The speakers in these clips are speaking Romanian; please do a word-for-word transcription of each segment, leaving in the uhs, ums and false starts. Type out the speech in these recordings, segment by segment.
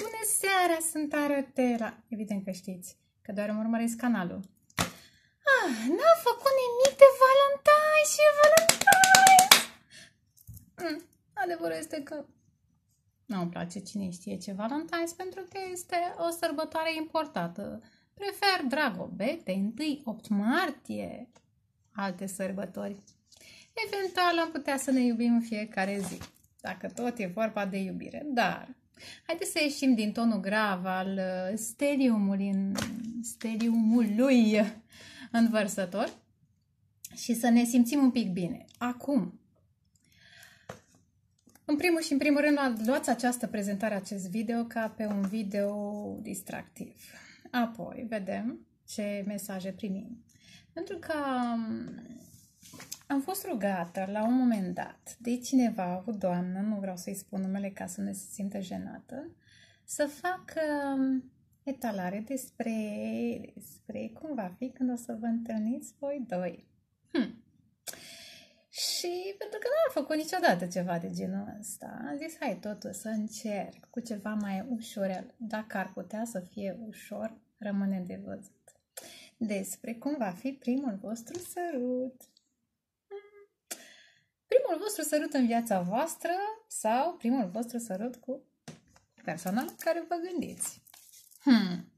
Bună seara, sunt Arotela! Evident că știți, că doar îmi urmăresc canalul. Ah, n-a făcut nimic de Valentine și Valentine! Mm, adevărul este că nu-mi place cine știe ce Valentine's, pentru că este o sărbătoare importată. Prefer dragobete, întâi opt martie, alte sărbători. Eventual am putea să ne iubim în fiecare zi, dacă tot e vorba de iubire, dar haideți să ieșim din tonul grav al steliumului, în, steliumului învărsător și să ne simțim un pic bine. Acum, în primul și în primul rând, luați această prezentare, acest video, ca pe un video distractiv. Apoi, vedem ce mesaje primim. Pentru că am fost rugată la un moment dat de cineva, o doamnă, nu vreau să-i spun numele ca să nu se simtă jenată, să fac etalare despre, despre cum va fi când o să vă întâlniți voi doi. Hm. Și pentru că nu am făcut niciodată ceva de genul ăsta, am zis, hai totuși să încerc cu ceva mai ușor. Dacă ar putea să fie ușor, rămâne de văzut. Despre cum va fi primul vostru sărut. Primul vostru sărut în viața voastră sau primul vostru sărut cu persoana la care vă gândiți. Hmm.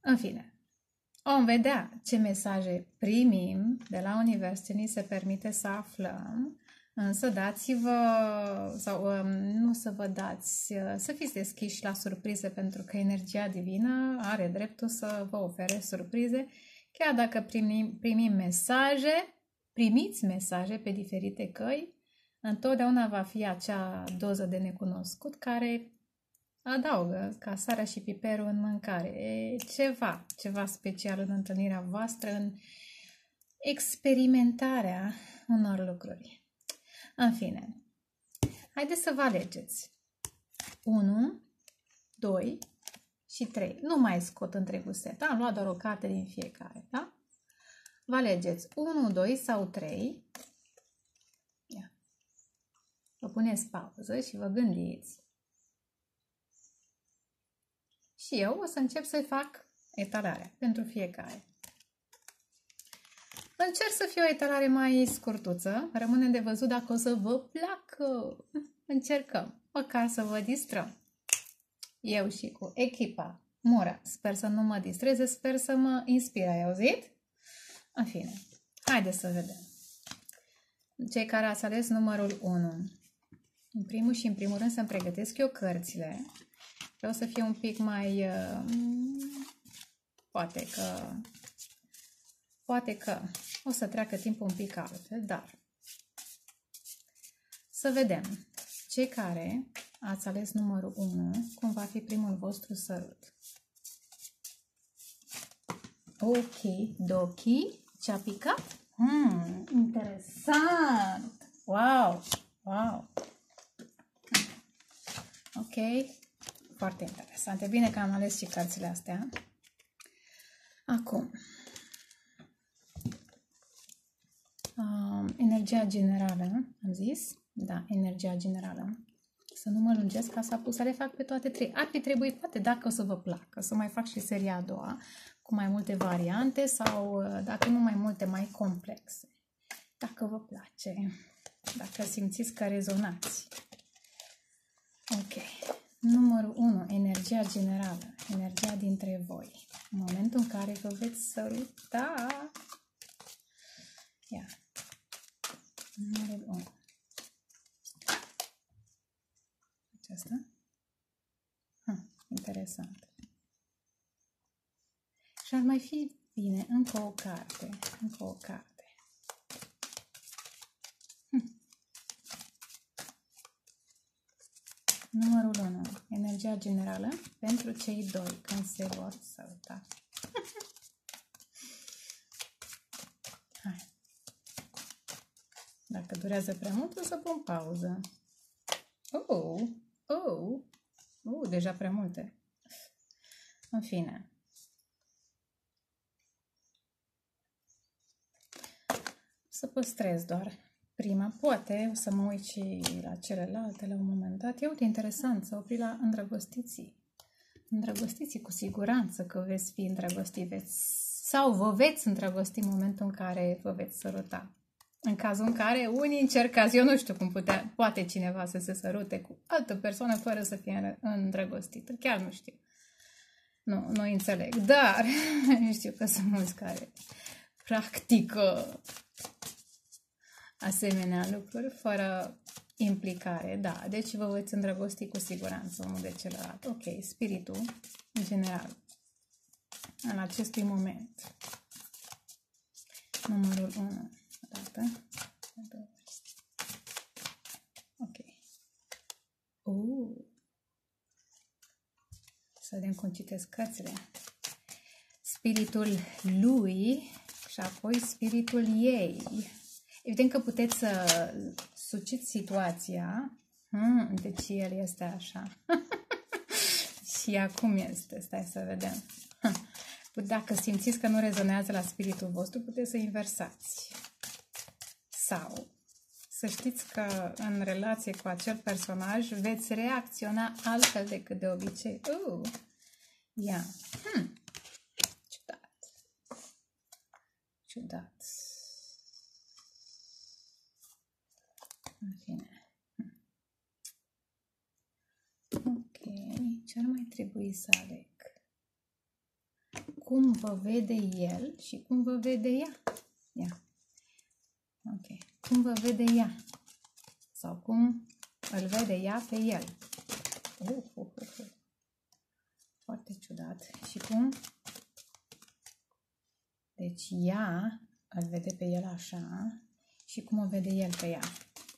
În fine, vom vedea ce mesaje primim de la univers, ce ni se permite să aflăm, însă dați-vă, sau nu să vă dați, să fiți deschiși la surprize, pentru că energia divină are dreptul să vă ofere surprize, chiar dacă primim, primim mesaje. Primiți mesaje pe diferite căi, întotdeauna va fi acea doză de necunoscut care adaugă ca sarea și piperul în mâncare. E ceva, ceva special în întâlnirea voastră, în experimentarea unor lucruri. În fine, haideți să vă alegeți. unu, doi și trei. Nu mai scot întregul set, da? Am luat doar o carte din fiecare, da? Vă alegeți unu, doi sau trei. Ia. Vă puneți pauză și vă gândiți. Și eu o să încep să fac etalarea pentru fiecare. Încerc să fie o etalare mai scurtuță. Rămâne de văzut dacă o să vă placă. Încercăm, măcar să vă distrăm. Eu și cu echipa Mura. Sper să nu mă distreze, sper să mă inspire. Ai auzit? În fine, haideți să vedem. Cei care ați ales numărul unu. În primul și în primul rând să-mi pregătesc eu cărțile. Vreau să fie un pic mai... Poate că... Poate că o să treacă timpul un pic altfel, dar... Să vedem. Cei care ați ales numărul unu, cum va fi primul vostru sărut. Ok, doki. Ce-a picat? Mm, interesant! Wow! Wow! Ok, foarte interesant. E bine că am ales și cărțile astea. Acum, um, energia generală, am zis? Da, energia generală. Să nu mă lungesc, ca să apun să le fac pe toate trei. Ar fi trebuit, poate, dacă o să vă placă, să mai fac și seria a doua, cu mai multe variante sau, dacă nu mai multe, mai complexe. Dacă vă place, dacă simțiți că rezonați. Ok. Numărul unu. Energia generală. Energia dintre voi. În momentul în care vă veți săruta. Ia. Numărul unu. Aceasta. Ah, interesant. Și ar mai fi bine încă o carte, încă o carte. Hm. Numărul unu, energia generală pentru cei doi când se vor săruta. Hai. Dacă durează prea mult, o să pun pauză. Oh, oh, oh, deja prea multe. În fine. Să păstrez doar prima. Poate o să mă uit și la celelalte la un moment dat. E, uite, interesant, să opri la îndrăgostiții. Îndrăgostiții, cu siguranță că veți fi îndrăgostiți sau vă veți îndrăgosti în momentul în care vă veți săruta. În cazul în care unii încercați, eu nu știu cum putea, poate cineva să se sărute cu altă persoană fără să fie îndrăgostită. Chiar nu știu. Nu, nu înțeleg. Dar știu că sunt mulți care practică asemenea lucruri fără implicare. Da, deci vă veți îndrăgosti cu siguranță unul de celălalt. Ok, spiritul în general al acestui moment. Numărul unu. Dată. Ok. Uh. Să vedem cum citesc cărțile. Spiritul lui și apoi spiritul ei. Evident că puteți să suciți situația. Hmm, deci el este așa. Și acum este. Stai să vedem. Dacă simțiți că nu rezonează la spiritul vostru, puteți să inversați. Sau să știți că în relație cu acel personaj veți reacționa altfel decât de obicei. Uh, ia. Hmm. Ciudat. Ciudat. În fine. Ok. Ce ar mai trebui să aleg? Cum vă vede el și cum vă vede ea. Ia. Ok. Cum vă vede ea. Sau cum îl vede ea pe el. Uh, uh, uh, uh. Foarte ciudat. Și cum? Deci ea îl vede pe el așa. Și cum o vede el pe ea.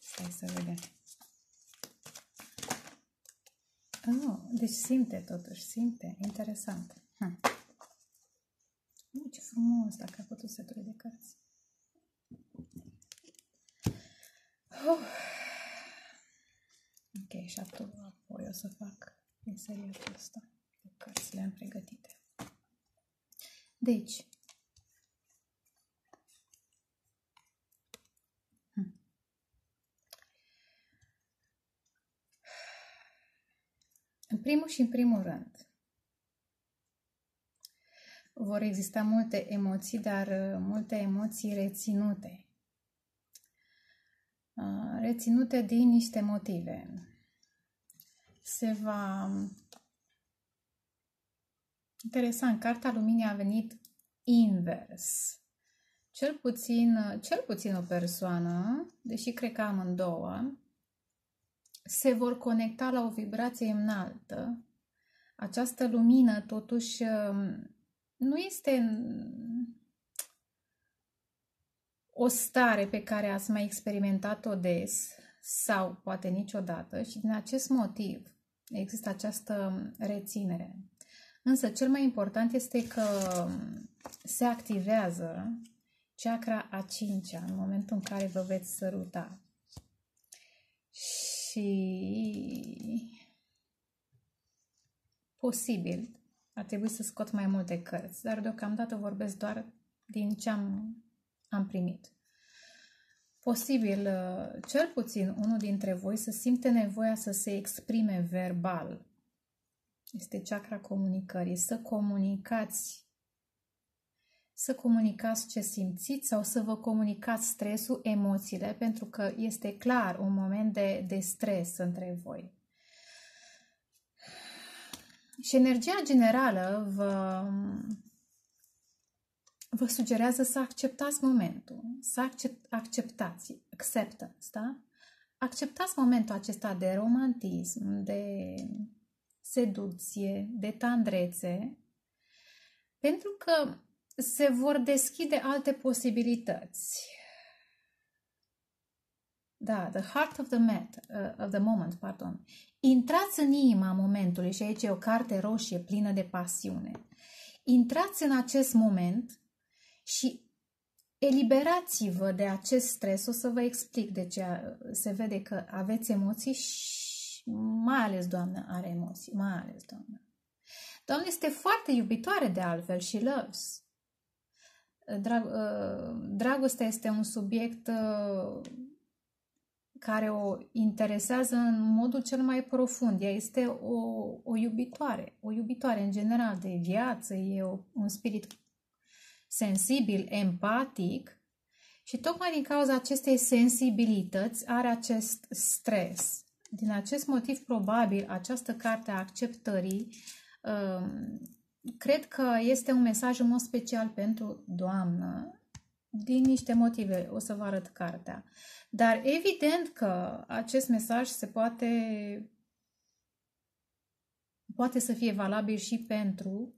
Stai să vedem. Oh, deci simte totuși. Simte. Interesant. Hm. Uh, ce frumos. Dacă a putut să trec de cărți. Uh. Ok, și atunci apoi o să fac în seria asta de cărți, le-am pregătite. Deci, hmm. în primul și în primul rând, vor exista multe emoții, dar multe emoții reținute. Reținute din niște motive. Se va... Interesant, Carta Luminii a venit invers. Cel puțin, cel puțin o persoană, deși cred că amândouă, se vor conecta la o vibrație înaltă. Această lumină, totuși, nu este... o stare pe care ați mai experimentat-o des sau poate niciodată și din acest motiv există această reținere. Însă cel mai important este că se activează chakra a cincea în momentul în care vă veți săruta. Și posibil ar trebui să scot mai multe cărți, dar deocamdată vorbesc doar din ce am Am primit. Posibil, cel puțin unul dintre voi să simte nevoia să se exprime verbal. Este chakra comunicării. Să comunicați. Să comunicați ce simțiți sau să vă comunicați stresul, emoțiile, pentru că este clar un moment de, de stres între voi. Și energia generală vă... Vă sugerează să acceptați momentul, să accept, acceptați, acceptance, da? Acceptați momentul acesta de romantism, de seducție, de tandrețe, pentru că se vor deschide alte posibilități. Da, the heart of the, mat, uh, of the moment, pardon. Intrați în inima momentului și aici e o carte roșie plină de pasiune. Intrați în acest moment și eliberați-vă de acest stres. O să vă explic de ce se vede că aveți emoții și mai ales Doamna are emoții, mai ales Doamna. Doamna este foarte iubitoare de altfel și loves. Drag, dragostea este un subiect care o interesează în modul cel mai profund. Ea este o, o iubitoare, o iubitoare în general de viață, e o, un spirit sensibil, empatic și tocmai din cauza acestei sensibilități are acest stres. Din acest motiv, probabil, această carte a acceptării cred că este un mesaj în mod special pentru doamnă, din niște motive, o să vă arăt cartea. Dar evident că acest mesaj se poate, poate să fie valabil și pentru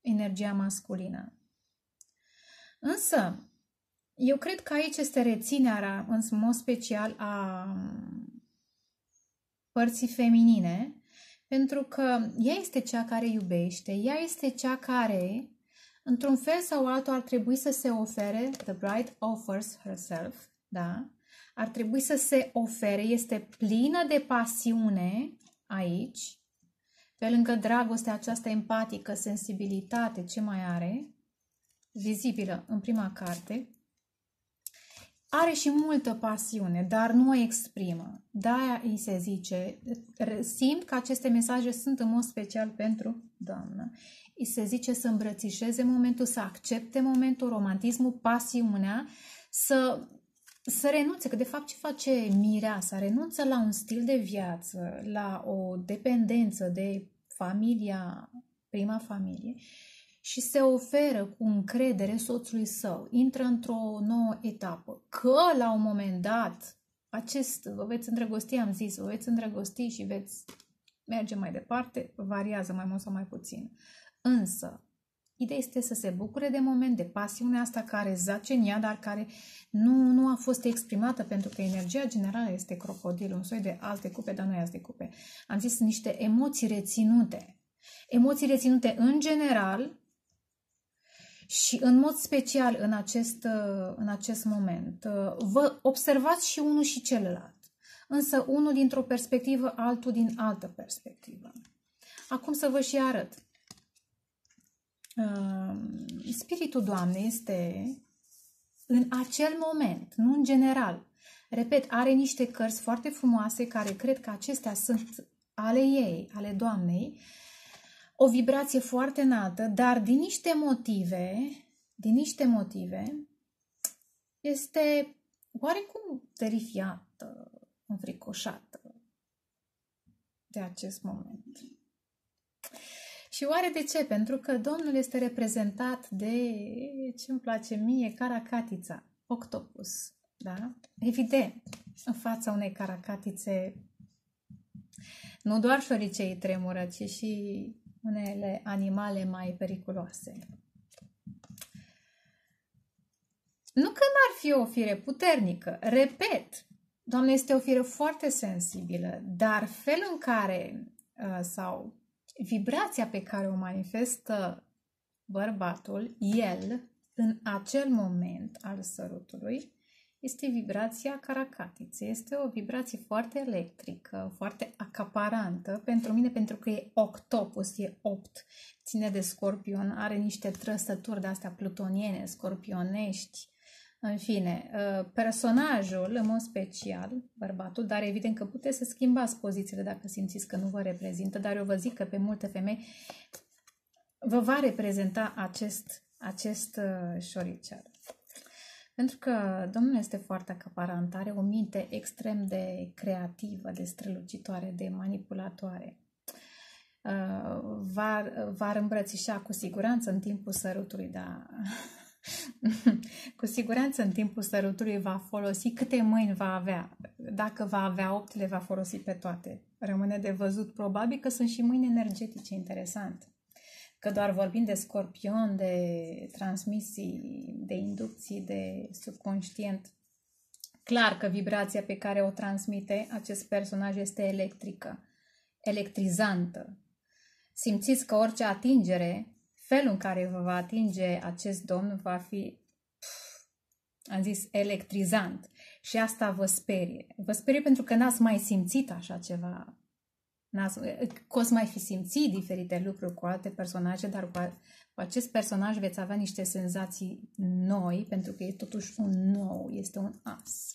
energia masculină. Însă, eu cred că aici este reținerea, în mod special, a părții feminine, pentru că ea este cea care iubește, ea este cea care, într-un fel sau altul, ar trebui să se ofere, the bride offers herself, da? Ar trebui să se ofere, este plină de pasiune aici, pe lângă dragostea aceasta empatică, sensibilitate, ce mai are, vizibilă în prima carte, are și multă pasiune, dar nu o exprimă. De-aia îi se zice, simt că aceste mesaje sunt în mod special pentru doamnă. Îi se zice să îmbrățișeze momentul, să accepte momentul, romantismul, pasiunea, să, să renunțe, că de fapt ce face mireasa? Renunță la un stil de viață, la o dependență de familia, prima familie, și se oferă cu încredere soțului său, intră într-o nouă etapă, că la un moment dat, acest, vă veți îndrăgosti, am zis, vă veți îndrăgosti și veți merge mai departe, variază mai mult sau mai puțin. Însă, ideea este să se bucure de moment, de pasiunea asta care zace în ea, dar care nu, nu a fost exprimată, pentru că energia generală este crocodil, un soi de alte cupe, dar nu e azi de cupe. Am zis niște emoții reținute. Emoții reținute în general și în mod special în acest, în acest moment. Vă observați și unul și celălalt, însă unul dintr-o perspectivă, altul din altă perspectivă. Acum să vă și arăt. Spiritul Doamnei este în acel moment, nu în general. Repet, are niște cărți foarte frumoase care cred că acestea sunt ale ei, ale Doamnei, o vibrație foarte înaltă, dar din niște motive, din niște motive, este oarecum terifiată, înfricoșată de acest moment. Și oare de ce? Pentru că Domnul este reprezentat de, ce îmi place mie, caracatița, octopus, da? Evident, în fața unei caracatițe, nu doar șoriceii tremură, ci și unele animale mai periculoase. Nu că n-ar fi o fire puternică, repet, Doamna este o fire foarte sensibilă, dar felul în care, sau vibrația pe care o manifestă bărbatul, el, în acel moment al sărutului, este vibrația caracatiței. Este o vibrație foarte electrică, foarte acaparantă pentru mine, pentru că e octopus, e opt, ține de scorpion, are niște trăsături de-astea plutoniene, scorpionești. În fine, personajul, în mod special, bărbatul, dar evident că puteți să schimbați pozițiile dacă simțiți că nu vă reprezintă, dar eu vă zic că pe multe femei vă va reprezenta acest, acest șoricel. Pentru că Domnul este foarte acaparant, are o minte extrem de creativă, de strălucitoare, de manipulatoare. V-ar îmbrățișa cu siguranță în timpul sărutului, dar cu siguranță în timpul sărutului va folosi câte mâini va avea. Dacă va avea opt, le va folosi pe toate. Rămâne de văzut, probabil că sunt și mâini energetice, interesant. Că doar vorbim de scorpion, de transmisii, de inducții, de subconștient, clar că vibrația pe care o transmite acest personaj este electrică, electrizantă. Simțiți că orice atingere, felul în care vă va atinge acest domn va fi, pf, am zis, electrizant. Și asta vă sperie. Vă sperie pentru că n-ați mai simțit așa ceva. Că o să mai fi simțit diferite lucruri cu alte personaje, dar cu, a, cu acest personaj veți avea niște senzații noi, pentru că e totuși un nou, este un as.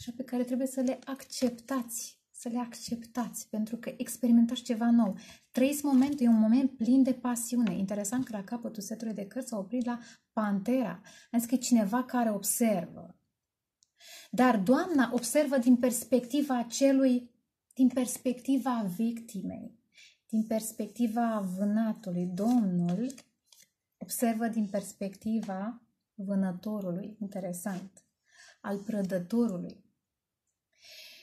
și pe care trebuie să le acceptați, să le acceptați, pentru că experimentați ceva nou. Trăiți momentul, e un moment plin de pasiune. Interesant că la capătul setului de cărți s-a oprit la Pantera. Am zis că e cineva care observă. Dar doamna observă din perspectiva celui, din perspectiva victimei, din perspectiva vânatului. Domnul observă din perspectiva vânătorului, interesant, al prădătorului.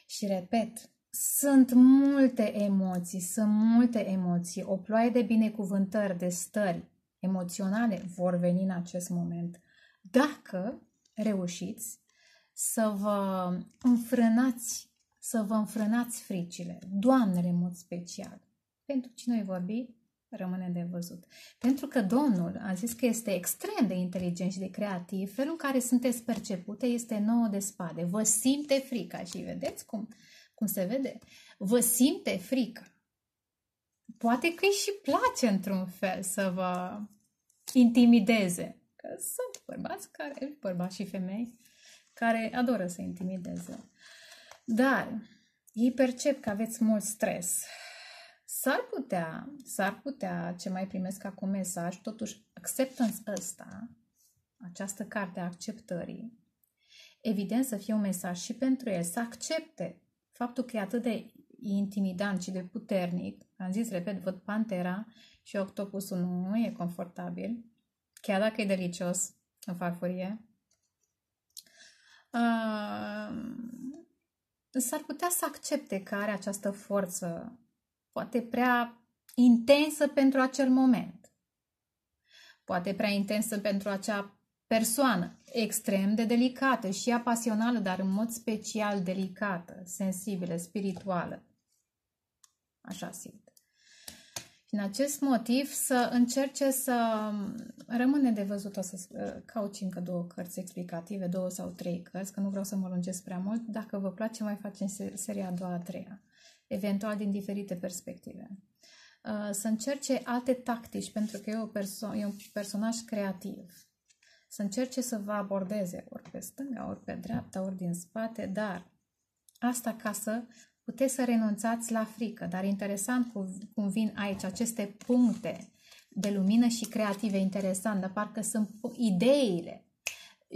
Și repet, sunt multe emoții, sunt multe emoții, o ploaie de binecuvântări, de stări emoționale vor veni în acest moment. Dacă reușiți să vă înfrânați, să vă înfrânați fricile, doamnele în mod special, pentru cine noi vorbi, rămâne de văzut. Pentru că Domnul a zis că este extrem de inteligent și de creativ, felul în care sunteți percepute este nouă de spade. Vă simte frica și vedeți cum, cum se vede? Vă simte frică. Poate că îi și place într-un fel să vă intimideze. Că sunt bărbați, care, bărbați și femei care adoră să intimideze. Dar ei percep că aveți mult stres. S-ar putea, s-ar putea, ce mai primesc acum mesaj, totuși acceptance ăsta, această carte a acceptării, evident să fie un mesaj și pentru el, să accepte faptul că e atât de intimidant și de puternic. Am zis, repet, văd pantera și octopusul nu e confortabil, chiar dacă e delicios, îmi fac furie. Uh, s-ar putea să accepte că are această forță poate prea intensă pentru acel moment, poate prea intensă pentru acea persoană, extrem de delicată și ea pasională, dar în mod special delicată, sensibilă, spirituală. Așa simt. Și în acest motiv să încerce să rămâne de văzut, o să cauci încă două cărți explicative, două sau trei cărți, că nu vreau să mă lungesc prea mult. Dacă vă place, mai facem seria a doua, a treia, eventual din diferite perspective. Să încerce alte tactici, pentru că e, o perso- e un personaj creativ. Să încerce să vă abordeze ori pe stânga, ori pe dreapta, ori din spate, dar asta ca să puteți să renunțați la frică. Dar interesant cum vin aici aceste puncte de lumină și creative, interesant, dar parcă sunt ideile.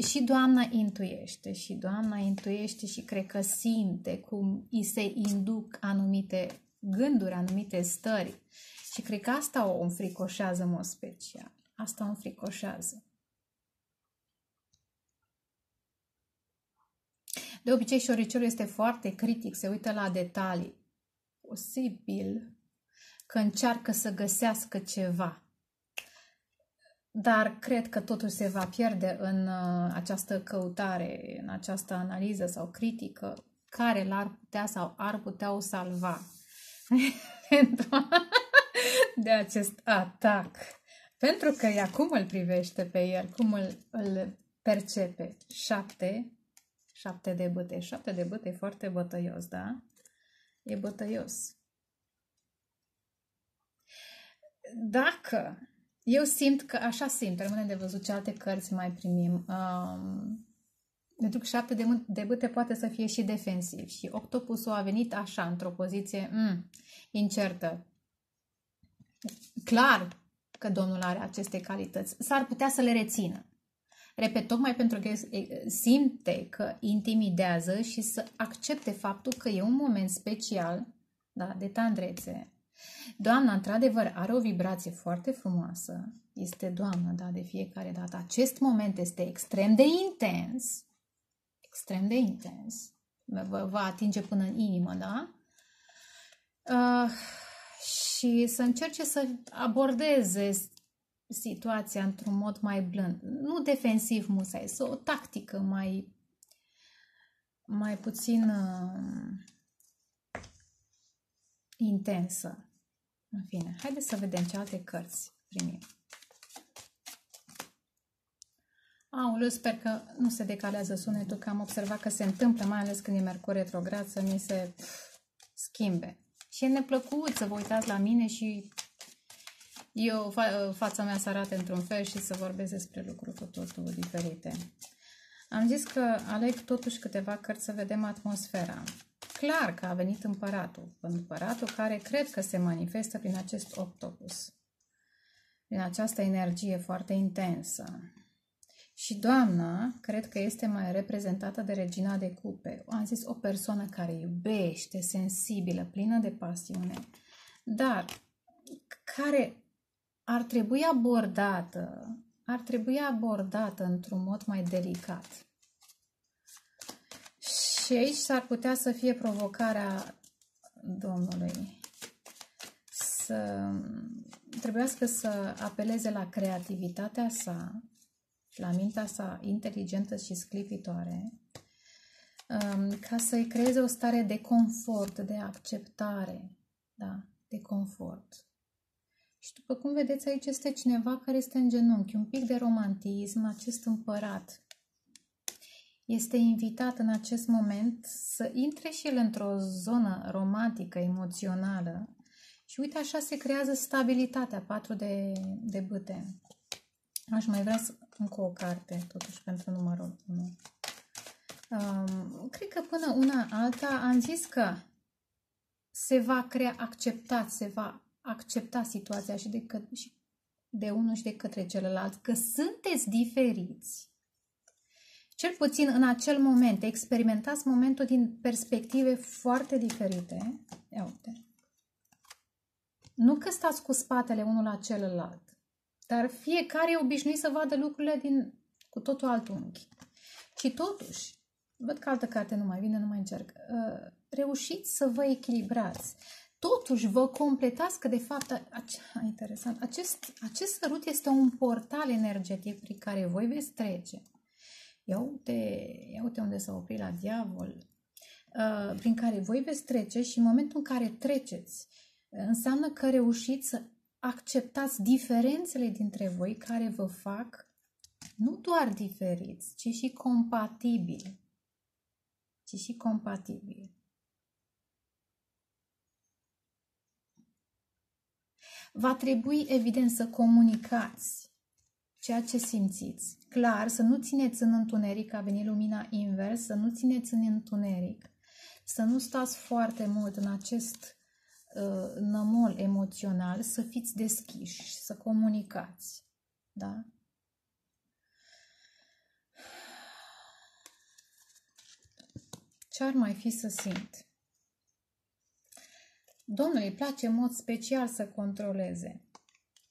Și doamna intuiește, și doamna intuiește și cred că simte cum îi se induc anumite gânduri, anumite stări. Și cred că asta o înfricoșează în mod special. Asta o înfricoșează. De obicei șoriciul este foarte critic, se uită la detalii. Posibil că încearcă să găsească ceva. Dar cred că totul se va pierde în această căutare, în această analiză sau critică, care l-ar putea sau ar putea o salva de acest atac. Pentru că ea cum îl privește pe el, cum îl, îl percepe. Șapte, șapte de bâte. Șapte de bâte e foarte bătăios, da? E bătăios. Dacă... Eu simt că, așa simt, rămâne de văzut ce alte cărți mai primim. Um, pentru că șapte de, de bâte poate să fie și defensiv. Și octopusul a venit așa, într-o poziție mm, incertă. Clar că Domnul are aceste calități. S-ar putea să le rețină. Repet, tocmai pentru că simte că intimidează și să accepte faptul că e un moment special, da, de tandrețe. Doamna, într-adevăr, are o vibrație foarte frumoasă. Este doamna, da, de fiecare dată. Acest moment este extrem de intens. Extrem de intens. Vă va atinge până în inimă, da? Uh, și să încerce să abordeze situația într-un mod mai blând. Nu defensiv musai, să o tactică mai, mai puțin... Uh, intensă. În fine, haideți să vedem ce alte cărți primim. Aoleu, sper că nu se decalează sunetul, că am observat că se întâmplă, mai ales când e mercur retrograd, să mi se pf, schimbe. Și e neplăcut să vă uitați la mine și eu, fa fața mea să arate într-un fel și să vorbesc despre lucruri cu totul diferite. Am zis că aleg totuși câteva cărți să vedem atmosfera. Clar că a venit împăratul, împăratul care cred că se manifestă prin acest octopus, prin această energie foarte intensă. Și doamna, cred că este mai reprezentată de regina de cupe. Am zis o persoană care iubește, sensibilă, plină de pasiune, dar care ar trebui abordată, ar trebui abordată într-un mod mai delicat. Și aici s-ar putea să fie provocarea Domnului. Să trebuiască să apeleze la creativitatea sa, la mintea sa inteligentă și sclipitoare, ca să-i creeze o stare de confort, de acceptare, da, de confort. Și după cum vedeți, aici este cineva care este în genunchi, un pic de romantism, acest împărat este invitat în acest moment să intre și el într-o zonă romantică, emoțională și uite așa se creează stabilitatea, patru de, de bâte. Aș mai vrea să, încă o carte, totuși, pentru numărul unu. Um, cred că până una alta am zis că se va crea acceptat, se va accepta situația și de, că, și de unul și de către celălalt, că sunteți diferiți. Cel puțin în acel moment, experimentați momentul din perspective foarte diferite. Ia uite. Nu că stați cu spatele unul la celălalt, dar fiecare e obișnuit să vadă lucrurile din, cu totul alt unghi. Și totuși, văd că altă carte nu mai vine, nu mai încerc, reușiți să vă echilibrați. Totuși vă completați că, de fapt, interesant, acest, acest sărut este un portal energetic prin care voi veți trece. Ia uite, ia uite unde s-a oprit la diavol, prin care voi veți trece și în momentul în care treceți, înseamnă că reușiți să acceptați diferențele dintre voi care vă fac nu doar diferiți, ci și compatibili. Ci și compatibili. Va trebui, evident, să comunicați ceea ce simțiți. Clar, să nu țineți în întuneric, a venit lumina invers, să nu țineți în întuneric, să nu stați foarte mult în acest nămol emoțional, să fiți deschiși, să comunicați. Da? Ce ar mai fi să simt? Domnul îi place în mod special să controleze.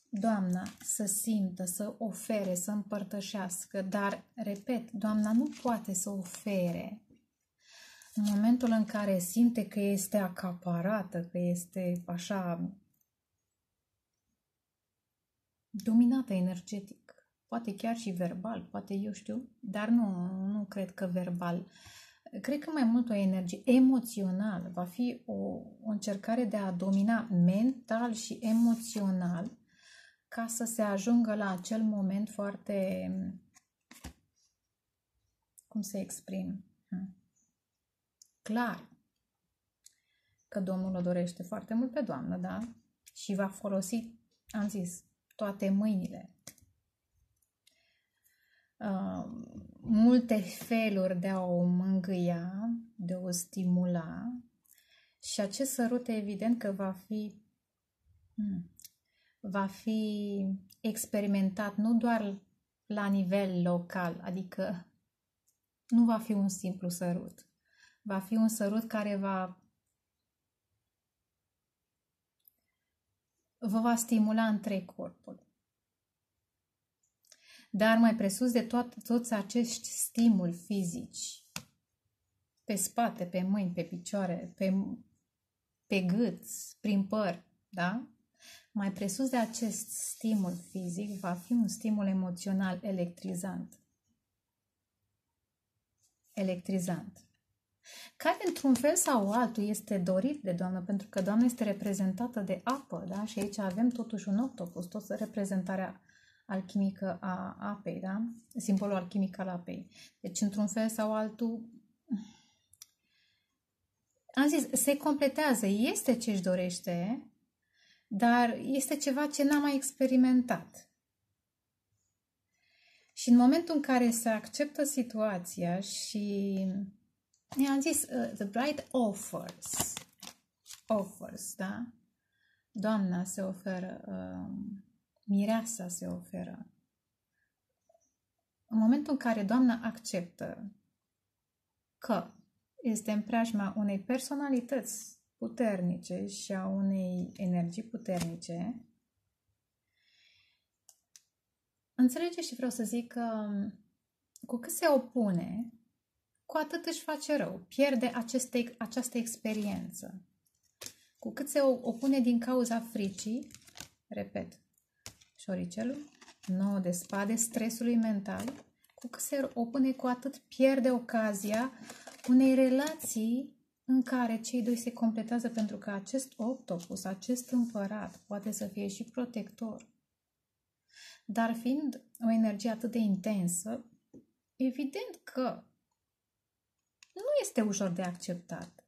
Doamna să simtă, să ofere, să împărtășească, dar, repet, doamna nu poate să ofere. În momentul în care simte că este acaparată, că este așa dominată energetic, poate chiar și verbal, poate eu știu, dar nu, nu cred că verbal. Cred că mai mult o energie emoțională va fi o, o încercare de a domina mental și emoțional ca să se ajungă la acel moment foarte, cum se exprim? Clar că Domnul o dorește foarte mult pe doamnă, da? Și va folosi, am zis, toate mâinile. Uh, multe feluri de a o mângâia, de a o stimula. Și acest sărut, evident că va fi, hmm, va fi experimentat nu doar la nivel local, adică nu va fi un simplu sărut. Va fi un sărut care va, vă va stimula întreg corpul. Dar mai presus de toate, toți acești stimuli fizici, pe spate, pe mâini, pe picioare, pe, pe gât, prin păr, da? Mai presus de acest stimul fizic va fi un stimul emoțional electrizant. Electrizant. Care, într-un fel sau altul, este dorit de doamnă, pentru că doamna este reprezentată de apă, da? Și aici avem totuși un octopus, tot reprezentarea alchimică a apei, da? Simbolul alchimic al apei. Deci, într-un fel sau altul, am zis, se completează, este ce își dorește, dar este ceva ce n-a mai experimentat. Și în momentul în care se acceptă situația și i-am zis, uh, the bride offers, offers, da? Doamna se oferă, uh, mireasa se oferă. În momentul în care doamna acceptă că este în preajma unei personalități puternice și a unei energii puternice, înțelege și vreau să zic că cu cât se opune, cu atât își face rău, pierde aceste, această experiență. Cu cât se opune din cauza fricii, repet, șoricelul, nouă de spade, stresului mental, cu cât se opune, cu atât pierde ocazia unei relații în care cei doi se completează, pentru că acest octopus, acest împărat, poate să fie și protector. Dar fiind o energie atât de intensă, evident că nu este ușor de acceptat.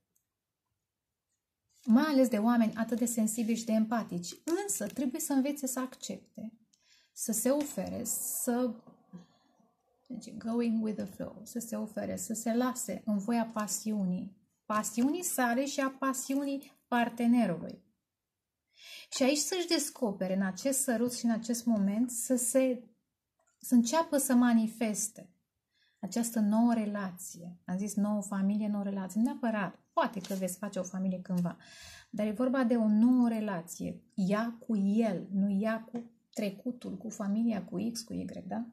Mai ales de oameni atât de sensibili și de empatici. Însă trebuie să învețe să accepte, să se ofere, să... Deci, going with the flow, să se ofere, să se lase în voia pasiunii. Pasiunii sale și a pasiunii partenerului. Și aici să-și descopere în acest sărut și în acest moment să se să înceapă să manifeste această nouă relație. Am zis nouă familie, nouă relație. Neapărat, poate că veți face o familie cândva, dar e vorba de o nouă relație. Ea cu el, nu ea cu trecutul, cu familia, cu X, cu Y, da?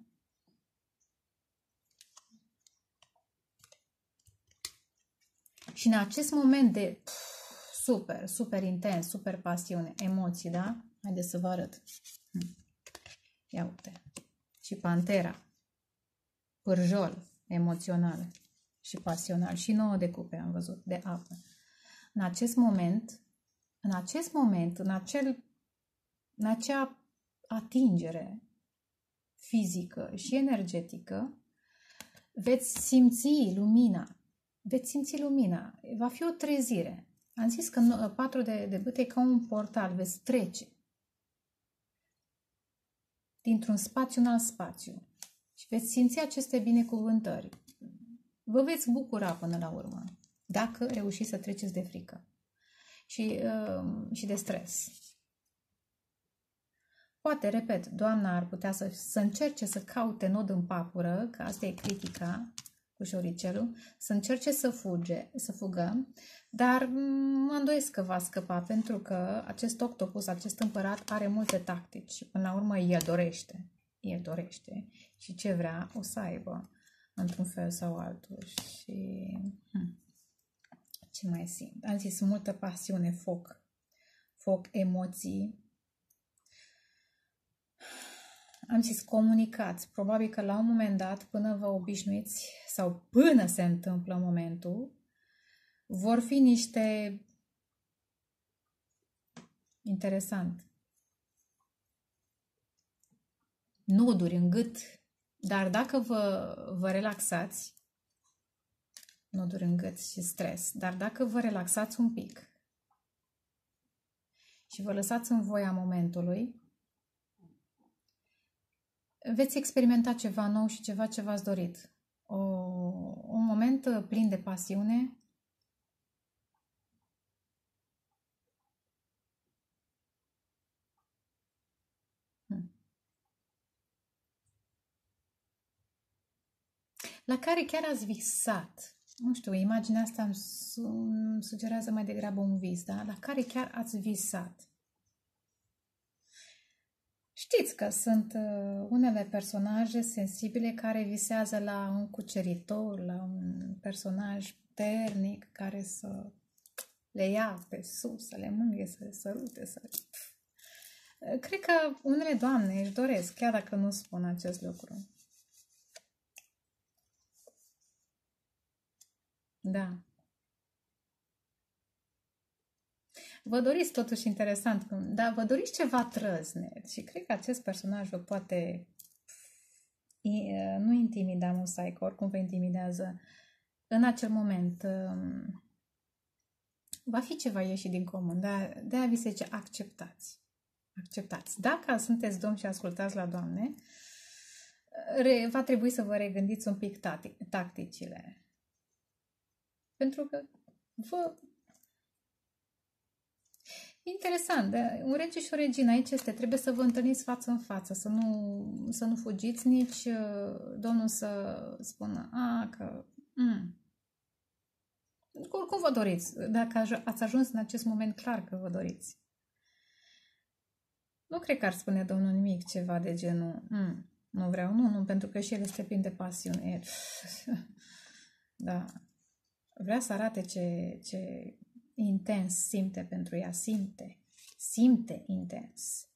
Și în acest moment de... super, super intens, super pasiune, emoții, da? Haideți să vă arăt. Ia uite. Și pantera. Pârjol emoțional și pasional. Și nouă de cupe am văzut, de apă. În acest moment, în acest moment, în, acel, în acea atingere fizică și energetică, veți simți lumina. Veți simți lumina. Va fi o trezire. Am zis că patru de, de bâte e ca un portal, veți trece dintr-un spațiu în alt spațiu și veți simți aceste binecuvântări. Vă veți bucura până la urmă, dacă reușiți să treceți de frică și, uh, și de stres. Poate, repet, doamna ar putea să, să încerce să caute nod în papură, că asta e critica, cu șoricelul, să încerce să fuge, să fugă, dar mă îndoiesc că va scăpa, pentru că acest octopus, acest împărat are multe tactici și până la urmă el dorește. El dorește și ce vrea o să aibă, într-un fel sau altul. Și hm, ce mai simt? Am zis, multă pasiune, foc, foc, emoții. Am zis, comunicați. Probabil că la un moment dat, până vă obișnuiți sau până se întâmplă momentul, vor fi niște... interesant. Noduri în gât. Dar dacă vă, vă relaxați, noduri în gât și stres, dar dacă vă relaxați un pic și vă lăsați în voia momentului, veți experimenta ceva nou și ceva ce v-ați dorit. O, un moment plin de pasiune. La care chiar ați visat. Nu știu, imaginea asta îmi, su îmi sugerează mai degrabă un vis, da? La care chiar ați visat. Știți că sunt unele personaje sensibile care visează la un cuceritor, la un personaj puternic care să le ia pe sus, să le mânghe, să le sărute, să... Cred că unele doamne își doresc, chiar dacă nu spun acest lucru. Da. Vă doriți totuși interesant, dar vă doriți ceva trăsnet și cred că acest personaj vă poate nu intimida musai, că oricum vă intimidează. În acel moment va fi ceva ieșit din comun, dar de-aia vi se zice acceptați. Acceptați. Dacă sunteți domni și ascultați la doamne, re, va trebui să vă regândiți un pic tacticile. Pentru că vă... Interesant, un rege și o regină aici este, trebuie să vă întâlniți față în față, să nu, să nu fugiți nici domnul să spună, a, că... Mm. Oricum vă doriți, dacă ați ajuns în acest moment, clar că vă doriți. Nu cred că ar spune domnul nimic ceva de genul, mm, nu vreau, nu, nu, pentru că și el este plin de pasiune. Da, vrea să arate ce... ce... intens simte pentru ea, simte, simte intens.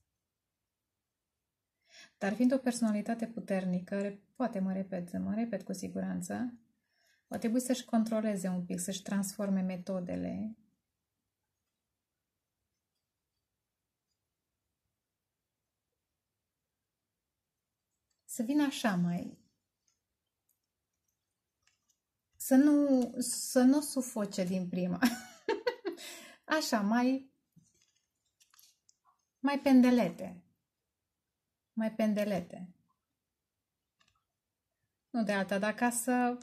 Dar fiind o personalitate puternică, poate mă repet, mă repet cu siguranță, va trebui să-și controleze un pic, să-și transforme metodele. Să vină așa mai... Să nu, să nu sufoce din prima... Așa, mai, mai pendelete, mai pendelete. Nu de alta, dar ca să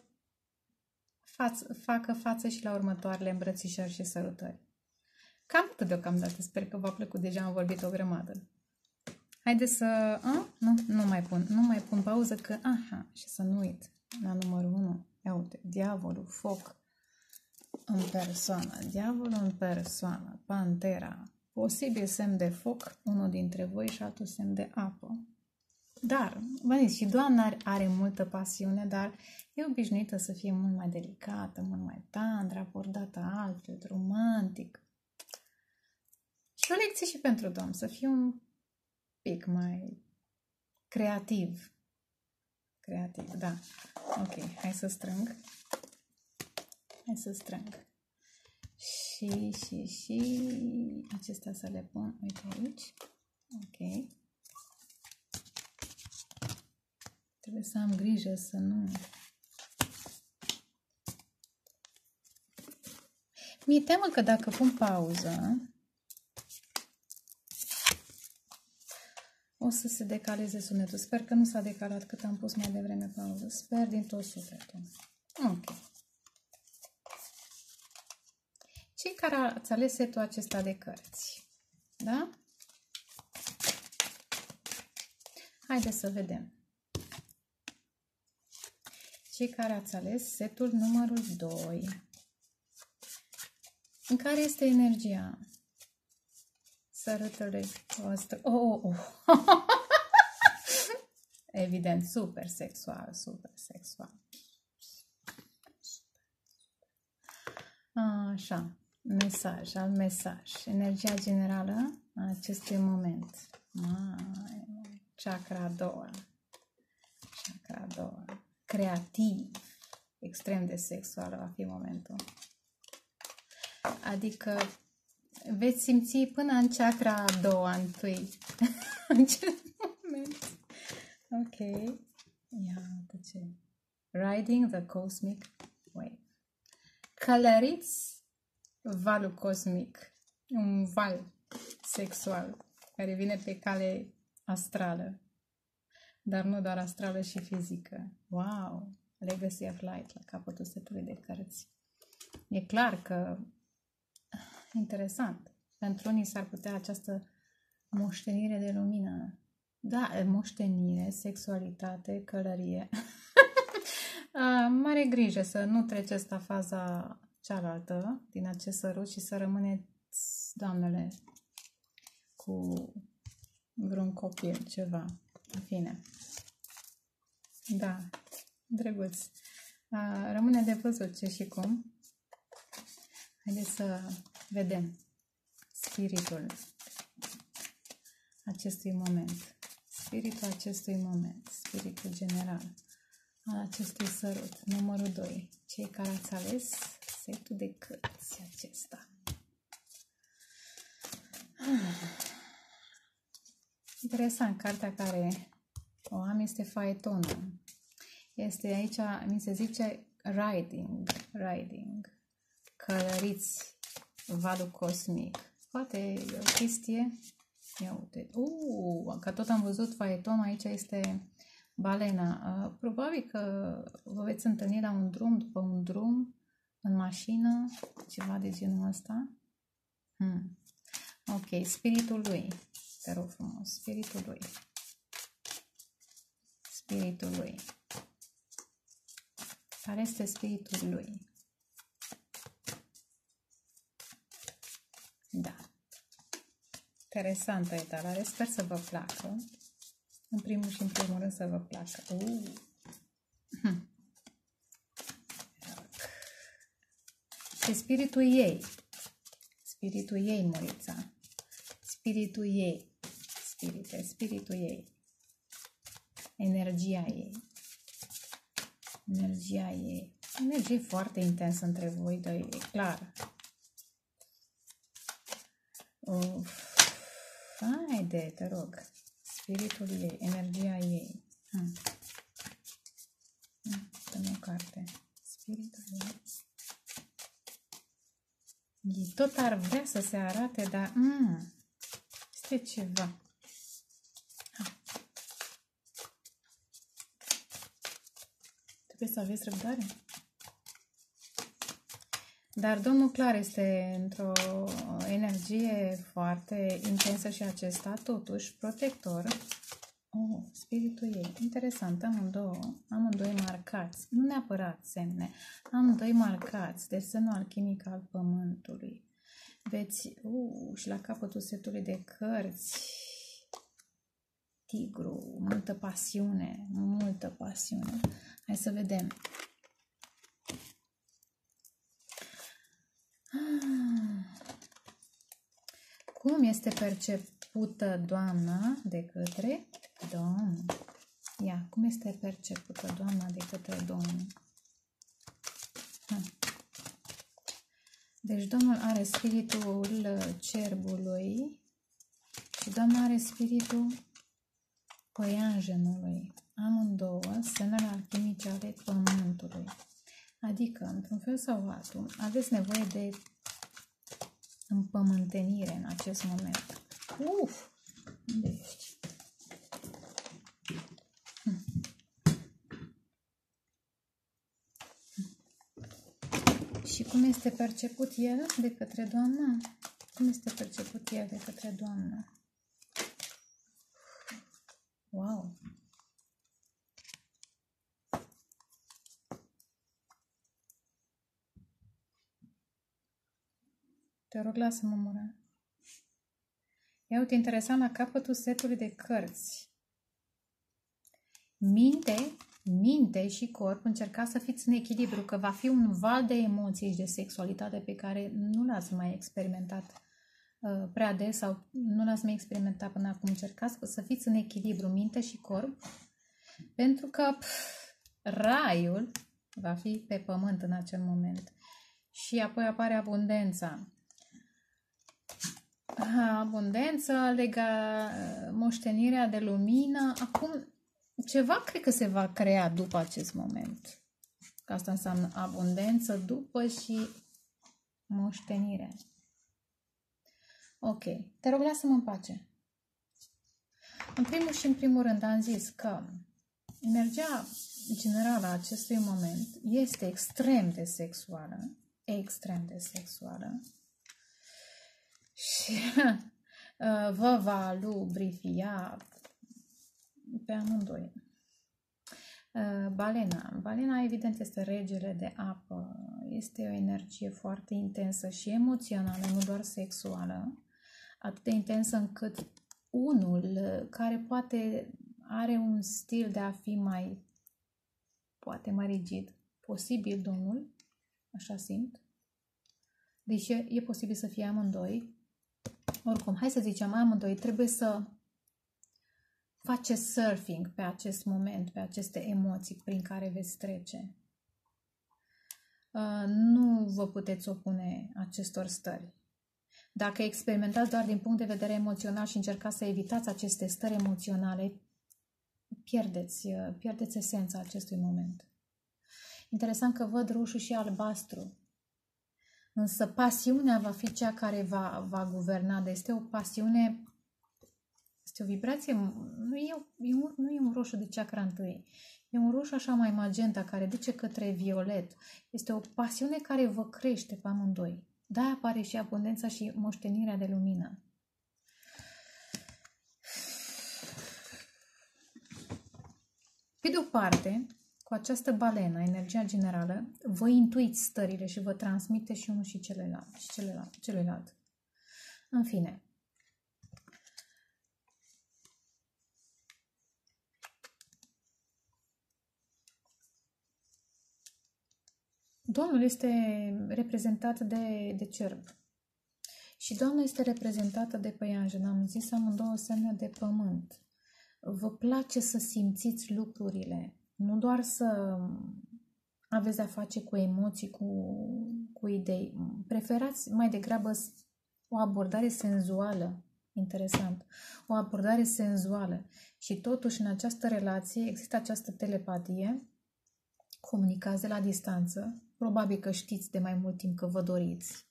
față, facă față și la următoarele îmbrățișări și sărutări. Cam atât deocamdată, sper că v-a plăcut, deja am vorbit o grămadă. Haideți să... A? Nu, nu mai pun, nu mai pun pauză că... Aha, și să nu uit la numărul unu. Ia uite, diavolul, foc. În persoană, diavolul în persoană, pantera, posibil semn de foc, unul dintre voi și altul semn de apă. Dar, vă zic, și doamna are, are multă pasiune, dar e obișnuită să fie mult mai delicată, mult mai tandră, abordată altfel, romantic. Și o lecție și pentru domn, să fie un pic mai creativ. Creativ, da. Ok, hai să strâng. Hai să strâng. Și, și, și... Acestea să le pun, uite aici. Ok. Trebuie să am grijă să nu... Mi-e teamă că dacă pun pauză, o să se decaleze sunetul. Sper că nu s-a decalat cât am pus mai devreme pauză. Sper din tot sufletul. Ok. Cei care ați ales setul acesta de cărți. Da? Haideți să vedem. Cei care ați ales setul numărul doi. În care este energia? Sărutările voastre. Oh, oh, oh. Evident, super sexual, super sexual. Așa. Mesaj, alt mesaj. Energia generală a acestui moment. Mai, chakra a doua. Chakra a doua. Creativ. Extrem de sexual va fi momentul. Adică veți simți până în chakra a doua întâi. În acest moment. Ok. Ia, uite ce. Riding the cosmic wave. Călăriți valul cosmic, un val sexual care vine pe cale astrală, dar nu doar astrală și fizică. Wow! Legacy of Light la capătul setului de cărți. E clar că interesant. Pentru unii s-ar putea această moștenire de lumină. Da, moștenire, sexualitate, călărie. Mare grijă să nu treceți la faza cealaltă din acest sărut și să rămâneți, doamnele, cu vreun copil, ceva. În fine. Da, drăguț. Rămâne de văzut ce și cum. Haideți să vedem spiritul acestui moment. Spiritul acestui moment. Spiritul general al acestui sărut. Numărul doi. Cei care ați ales setul de cărți acesta. Ah. Interesant, cartea care o am este faetonul. Este aici, mi se zice riding, riding. Călăriți valul cosmic. Poate e o chestie. Ia uite. Uuu, că tot am văzut faeton, aici este Balena, probabil că vă veți întâlni la un drum, după un drum, în mașină, ceva de genul ăsta. Hmm. Ok, spiritul lui, te rog frumos, spiritul lui. Spiritul lui. Care este spiritul lui? Da. Interesantă etalare, sper să vă placă. În primul și în primul rând să vă placă. Uh. Hm. Și spiritul ei. Spiritul ei, Murița. Spiritul ei. Spirite, spiritul ei. Energia ei. Energia ei. Energie foarte intensă între voi doi, e clar. Uf. Haide, te rog. Spiritul ei, energia ei. Hmm. Dă-mi o carte. Spiritul ei. Ei tot ar vrea să se arate, dar mm, este ceva. Ha. Trebuie să aveți răbdare. Dar domnul clar este într-o energie foarte intensă și acesta totuși protector. Oh, spiritul ei. Interesant, amândouă, amândoi marcați, nu neapărat semne, amândoi marcați, desenul alchimic al pământului. Veți, uh, și la capătul setului de cărți, tigru, multă pasiune, multă pasiune. Hai să vedem. Cum este percepută doamna de către Domn? Ia, cum este percepută doamna de către Domn? Deci Domnul are spiritul cerbului și doamna are spiritul păianjenului. Amândouă semnele alchimice ale pământului. Adică, într-un fel sau altul, aveți nevoie de împământenire în acest moment. Uf! Unde ești? Hm. Hm. Și cum este perceput el de către doamna? Cum este perceput el de către doamna? Wow! Te rog, lasă-mă, Mura. Ia uite, interesant, la capătul setului de cărți. Minte, minte și corp, încercați să fiți în echilibru, că va fi un val de emoții și de sexualitate pe care nu l-ați mai experimentat uh, prea des sau nu l-ați mai experimentat până acum. Încercați să fiți în echilibru, minte și corp, pentru că pf, raiul va fi pe pământ în acel moment. Și apoi apare abundența. Abundența, lega, moștenirea de lumină. Acum, ceva cred că se va crea după acest moment. Că asta înseamnă abundență după și moștenire. Ok. Te rog, lasă-mă în pace. În primul și în primul rând am zis că energia generală a acestui moment este extrem de sexuală. Extrem de sexuală. Și vă va lubrifia pe amândoi. Balena. Balena, evident, este regele de apă. Este o energie foarte intensă și emoțională, nu doar sexuală. Atât de intensă încât unul care poate are un stil de a fi mai, poate mai rigid, posibil domnul, așa simt. Deci e, e posibil să fie amândoi. Oricum, hai să zicem, amândoi trebuie să faceți surfing pe acest moment, pe aceste emoții prin care veți trece. Nu vă puteți opune acestor stări. Dacă experimentați doar din punct de vedere emoțional și încercați să evitați aceste stări emoționale, pierdeți, pierdeți esența acestui moment. Interesant că văd roșu și albastru. Însă pasiunea va fi cea care va, va guverna. Este o pasiune este o vibrație, nu e, e un, nu e un roșu de chakra întâi, e un roșu așa mai magenta care duce către violet. Este o pasiune care vă crește pe amândoi. De-aia apare și abundența și moștenirea de lumină. Pe de o parte, cu această balenă, energia generală, vă intuiți stările și vă transmite și unul și celălalt. Și celălalt, celălalt. În fine. Domnul este reprezentat de, de cerb și Doamna este reprezentată de păianjenă. Am zis amândouă semne de pământ. Vă place să simțiți lucrurile, nu doar să aveți a face cu emoții, cu, cu idei. Preferați mai degrabă o abordare senzuală, interesant, o abordare senzuală. Și totuși în această relație există această telepatie, comunicați de la distanță, probabil că știți de mai mult timp că vă doriți.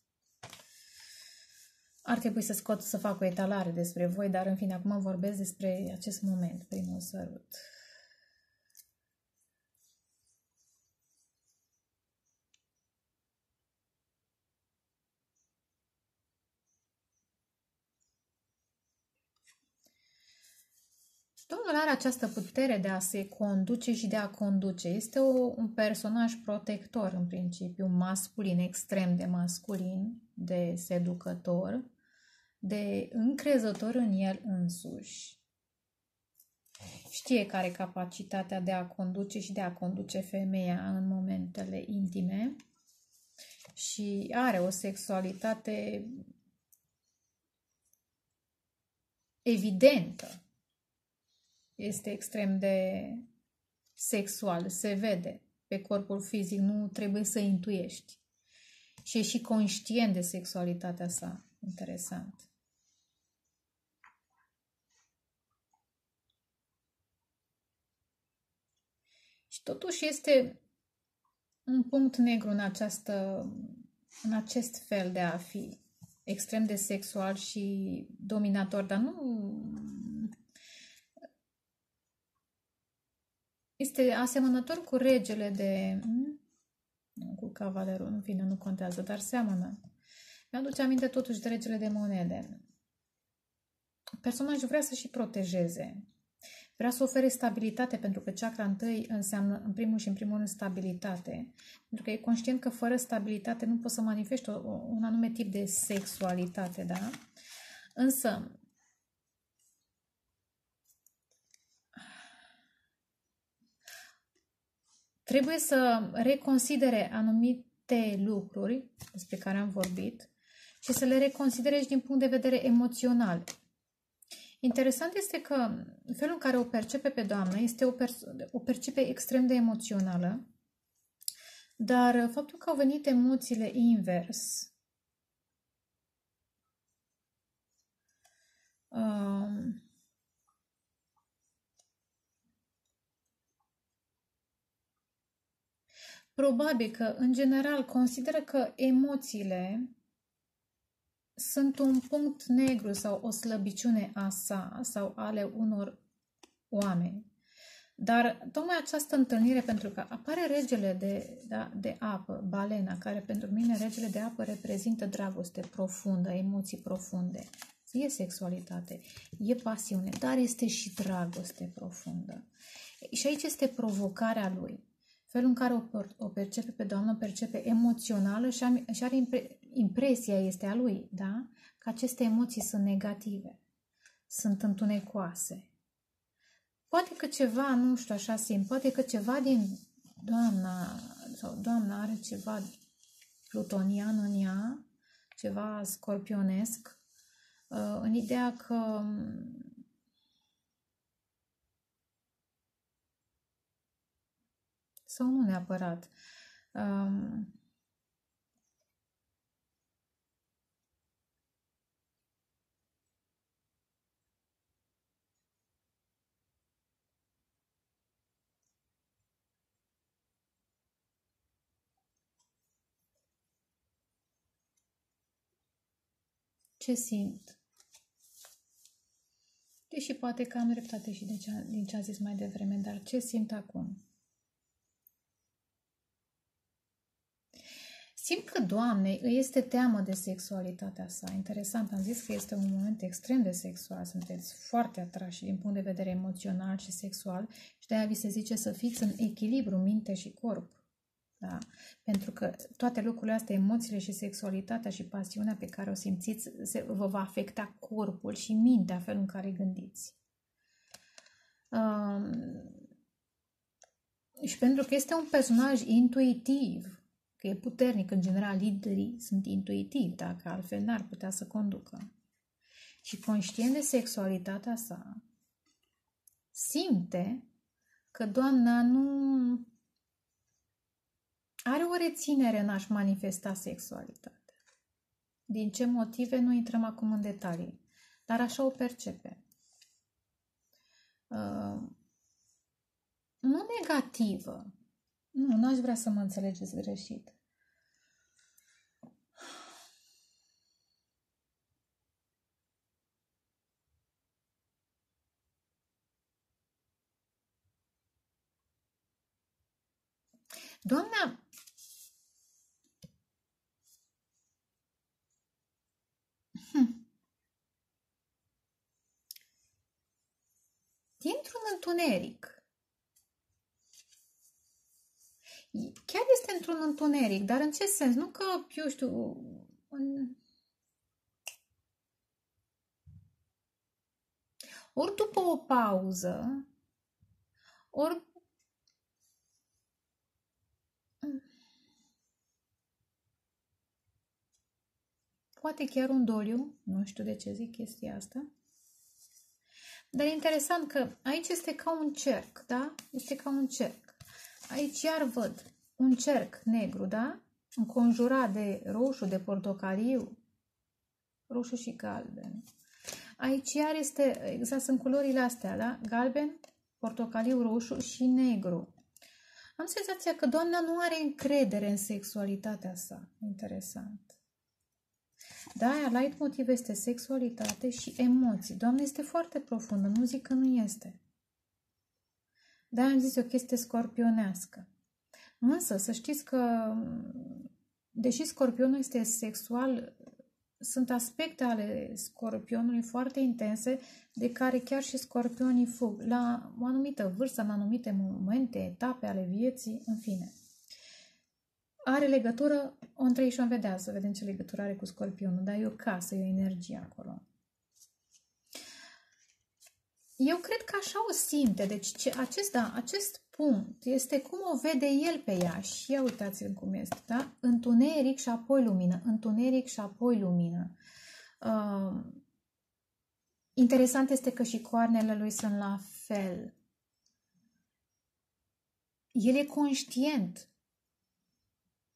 Ar trebui să scot, să fac o etalare despre voi, dar în fine, acum vorbesc despre acest moment, primul sărut. Domnul are această putere de a se conduce și de a conduce. Este o, un personaj protector, în principiu, masculin, extrem de masculin, de seducător, de încrezător în el însuși. Știe că are capacitatea de a conduce și de a conduce femeia în momentele intime și are o sexualitate evidentă. Este extrem de sexual, se vede pe corpul fizic, nu trebuie să intuiești. Și e și conștient de sexualitatea sa. Interesant. Și totuși este un punct negru în, această, în acest fel de a fi. Extrem de sexual și dominator, dar nu... Este asemănător cu regele de... Cu cavalerul, în fine, nu contează, dar seamănă. Mi-aduce aminte totuși de regele de monede. Personajul vrea să și protejeze. Vrea să ofere stabilitate, pentru că chakra întâi înseamnă, în primul și în primul rând, stabilitate. Pentru că e conștient că fără stabilitate nu poți să manifesti un anume tip de sexualitate, da? Însă... Trebuie să reconsidere anumite lucruri despre care am vorbit și să le reconsidere și din punct de vedere emoțional. Interesant este că felul în care o percepe pe Doamna este o, o percepe extrem de emoțională, dar faptul că au venit emoțiile invers, um, probabil că, în general, consideră că emoțiile sunt un punct negru sau o slăbiciune a sa sau ale unor oameni. Dar tocmai această întâlnire, pentru că apare regele de, da, de apă, balena, care pentru mine regele de apă reprezintă dragoste profundă, emoții profunde. E sexualitate, e pasiune, dar este și dragoste profundă. Și aici este provocarea lui. Felul în care o percepe pe Doamna, o percepe emoțională și are impre, impresia este a lui, da? Că aceste emoții sunt negative, sunt întunecoase. Poate că ceva, nu știu, așa simt, poate că ceva din Doamna, sau Doamna are ceva plutonian în ea, ceva scorpionesc, în ideea că... Sau nu neapărat. Um, ce simt? Deși poate că am dreptate și din ce, din ce a zis mai devreme, dar ce simt acum? Simt că Doamnei îi este teamă de sexualitatea sa. Interesant, am zis că este un moment extrem de sexual. Sunteți foarte atrași din punct de vedere emoțional și sexual și de-aia vi se zice să fiți în echilibru minte și corp. Da? Pentru că toate lucrurile astea, emoțiile și sexualitatea și pasiunea pe care o simțiți, se, vă va afecta corpul și mintea, felul în care gândiți. Um, și pentru că este un personaj intuitiv, că e puternic, în general liderii sunt intuitivi, dacă altfel n-ar putea să conducă. Și conștient de sexualitatea sa, simte că Doamna nu are o reținere în a-și manifesta sexualitatea. Din ce motive, nu intrăm acum în detalii, dar așa o percepe. Uh, nu negativă. Nu, n-aș vrea să mă înțelegeți greșit. Doamna hm. dintr-un întuneric. Chiar este într-un întuneric, dar în ce sens? Nu că, eu știu, în... ori după o pauză, ori... Poate chiar un doliu, nu știu de ce zic chestia asta. Dar e interesant că aici este ca un cerc, da? Este ca un cerc. Aici iar văd un cerc negru, da? Înconjurat de roșu, de portocaliu, roșu și galben. Aici iar este, exact sunt culorile astea, da? Galben, portocaliu, roșu și negru. Am senzația că Doamna nu are încredere în sexualitatea sa. Interesant. Da, iar leitmotiv este sexualitate și emoții. Doamna este foarte profundă, nu zic că nu este. Da, am zis o chestie scorpionească. Însă, să știți că, deși scorpionul este sexual, sunt aspecte ale scorpionului foarte intense, de care chiar și scorpionii fug. La o anumită vârstă, în anumite momente, etape ale vieții, în fine. Are legătură, o întrei și o vedea, să vedem ce legătură are cu scorpionul, dar e o casă, e o energie acolo. Eu cred că așa o simte, deci ce, acest, da, acest punct este cum o vede el pe ea și ia uitați-l cum este, da? Întuneric și apoi lumină, întuneric și apoi lumină. Uh, interesant este că și coarnele lui sunt la fel. El e conștient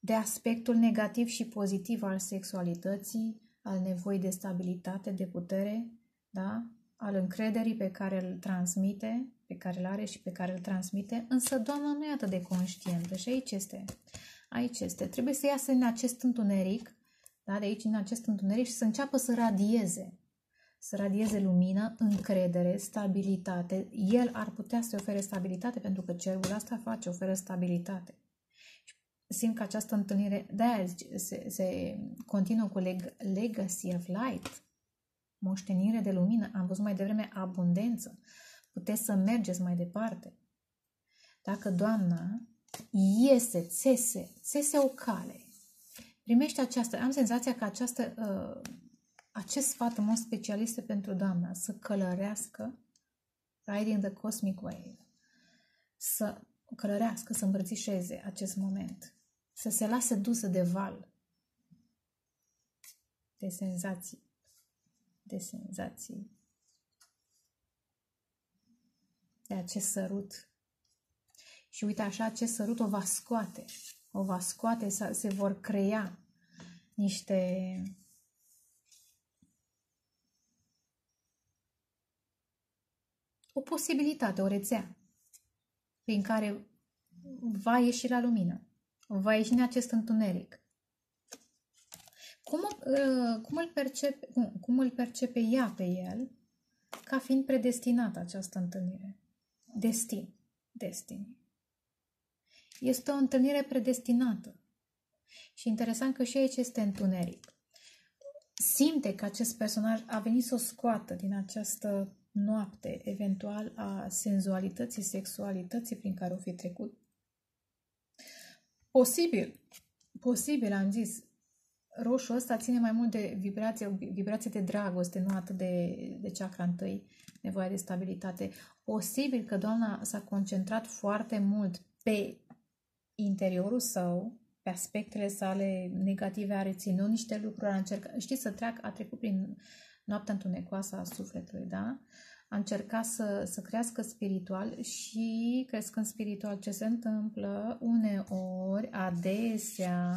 de aspectul negativ și pozitiv al sexualității, al nevoii de stabilitate, de putere, da? Al încrederii pe care îl transmite, pe care îl are și pe care îl transmite, însă Doamna nu e atât de conștientă. Și aici este. Aici este. Trebuie să iasă în acest întuneric, da? De aici în acest întuneric și să înceapă să radieze. Să radieze lumină, încredere, stabilitate. El ar putea să ofere stabilitate pentru că cerul asta face, oferă stabilitate. Simt că această întâlnire, de-aia se, se continuă cu leg, legacy of light. Moștenire de lumină, am văzut mai devreme abundență, puteți să mergeți mai departe. Dacă Doamna iese, țese, țese o cale, primește această, am senzația că această, acest sfat în mod special este pentru Doamna, să călărească, riding the cosmic wave, să călărească, să îmbrățișeze acest moment, să se lase dusă de val, de senzații. de senzații, de acest sărut. Și uite așa, acest sărut o va scoate, o va scoate, se vor crea niște o posibilitate, o rețea prin care va ieși la lumină, va ieși în acest întuneric. Cum, cum, îl percepe, cum îl percepe ea pe el, ca fiind predestinată această întâlnire. Destin. Destin. Este o întâlnire predestinată. Și interesant că și aici este întuneric. Simte că acest personaj a venit să o scoată din această noapte, eventual a senzualității, sexualității prin care o fi trecut. Posibil, posibil, am zis, roșu ăsta ține mai mult de vibrație, vibrație de dragoste, nu atât de, de chakra întâi, nevoia de stabilitate. Posibil că doamna s-a concentrat foarte mult pe interiorul său, pe aspectele sale negative, a reținut niște lucruri, a încercat, știți, să treacă, a trecut prin noaptea întunecoasă a sufletului, da? A încercat să, să crească spiritual și crescând spiritual, ce se întâmplă? Uneori, adesea,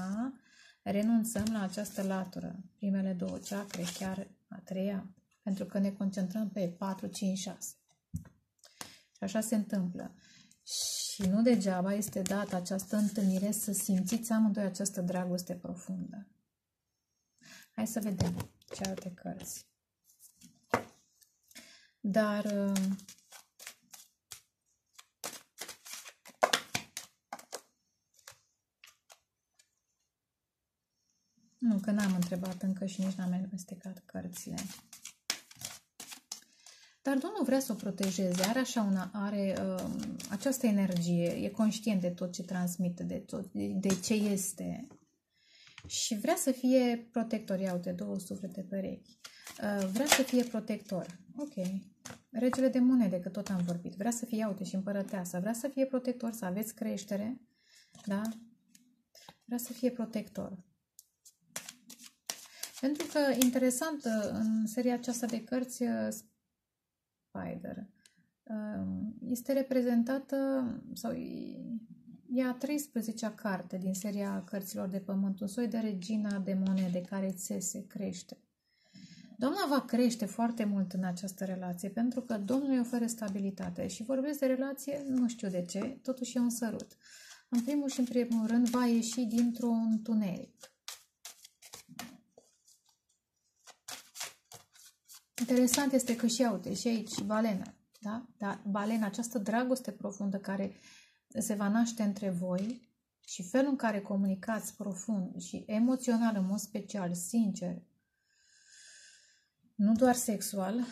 renunțăm la această latură, primele două chakre, chiar a treia, pentru că ne concentrăm pe patru, cinci, șase. Și așa se întâmplă. Și nu degeaba este dată această întâlnire să simțiți amândoi această dragoste profundă. Hai să vedem ce alte cărți. Dar nu, că n-am întrebat încă și nici n-am amestecat cărțile. Dar Domnul vrea să o protejeze, are așa una, are um, această energie, e conștient de tot ce transmite, de, tot, de, de ce este și vrea să fie protector. Iau de două suflete perechi, uh, vrea să fie protector, ok, regele de monede, că tot am vorbit, vrea să fie, iau de și împărăteasă, vrea să fie protector, să aveți creștere, da? Vrea să fie protector. Pentru că, interesant, în seria aceasta de cărți, Spider este reprezentată, sau e a treisprezecea carte din seria cărților de pământ, un soi de regina de monede care țese, crește. Doamna va crește foarte mult în această relație, pentru că Domnul îi oferă stabilitate și vorbesc de relație, nu știu de ce, totuși e un sărut. În primul și în primul rând va ieși dintr-un tuneric. Interesant este că și uite, și aici balena, da? Dar balena, această dragoste profundă care se va naște între voi și felul în care comunicați profund și emoțional, în mod special, sincer, nu doar sexual,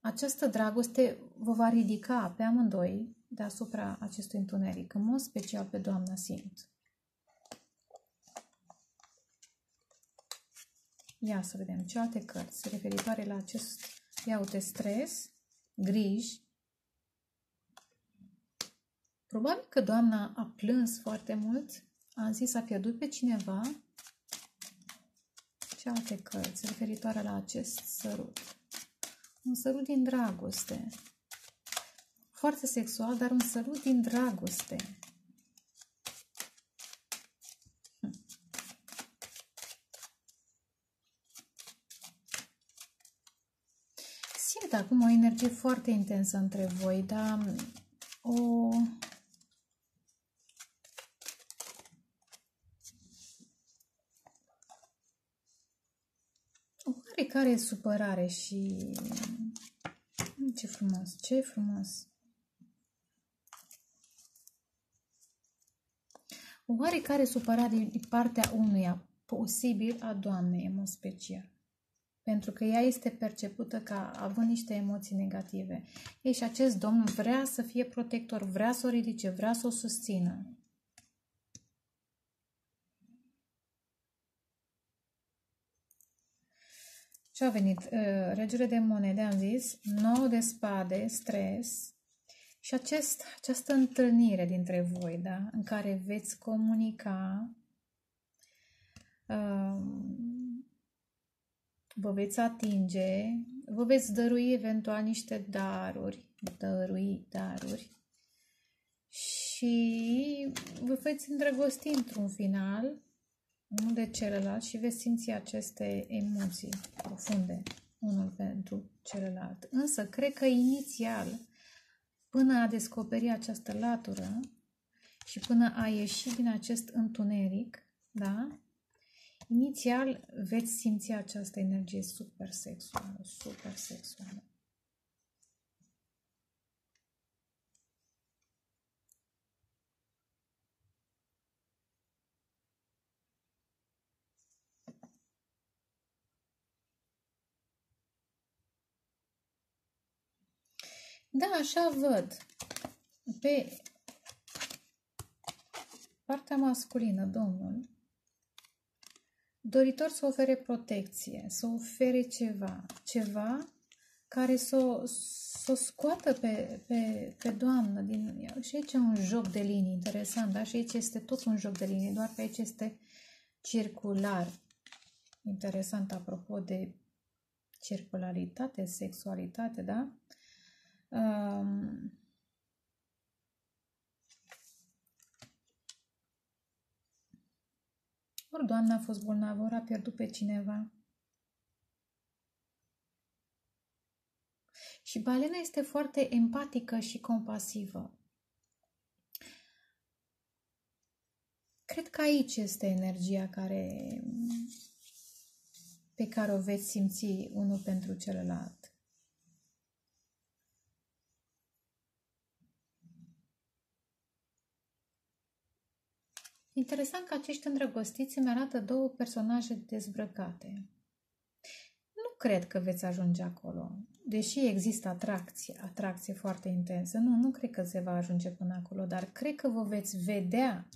această dragoste vă va ridica pe amândoi deasupra acestui întuneric, în mod special pe Doamna Simt. Ia să vedem ce alte cărți referitoare la acest, ia uite, stres, griji. Probabil că doamna a plâns foarte mult, a zis, a pierdut pe cineva. Ce alte cărți referitoare la acest sărut? Un sărut din dragoste. Foarte sexual, dar un sărut din dragoste. Acum o energie foarte intensă între voi, dar o... o oarecare supărare și... Ce frumos, ce frumos! O oarecare supărare din partea unuia, posibil a Doamnei, în mod special. Pentru că ea este percepută ca având niște emoții negative. Ei, și acest domn vrea să fie protector, vrea să o ridice, vrea să o susțină. Ce a venit? Regele de monede, am zis, nouă de spade, stres. Și acest, această întâlnire dintre voi, da? În care veți comunica... Um, Vă veți atinge, vă veți dărui eventual niște daruri, dărui daruri și vă veți îndrăgosti într-un final, unul de celălalt și veți simți aceste emoții profunde, unul pentru celălalt. Însă, cred că inițial, până a descoperi această latură și până a ieși din acest întuneric, da? Inițial veți simți această energie super sexuală, super sexuală. Da, așa văd. Pe partea masculină, domnul, doritor să ofere protecție, să ofere ceva, ceva care să o scoată pe, pe, pe doamnă din... Și aici e un joc de linii interesant, da? Și aici este tot un joc de linii, doar că aici este circular. Interesant, apropo de circularitate, sexualitate, da? Um, ori doamna a fost bolnavă, ori a pierdut pe cineva. Și balena este foarte empatică și compasivă. Cred că aici este energia care, pe care o veți simți unul pentru celălalt. Interesant că acești îndrăgostiți îmi arată două personaje dezbrăcate. Nu cred că veți ajunge acolo, deși există atracție, atracție foarte intensă. Nu, nu cred că se va ajunge până acolo, dar cred că vă veți vedea,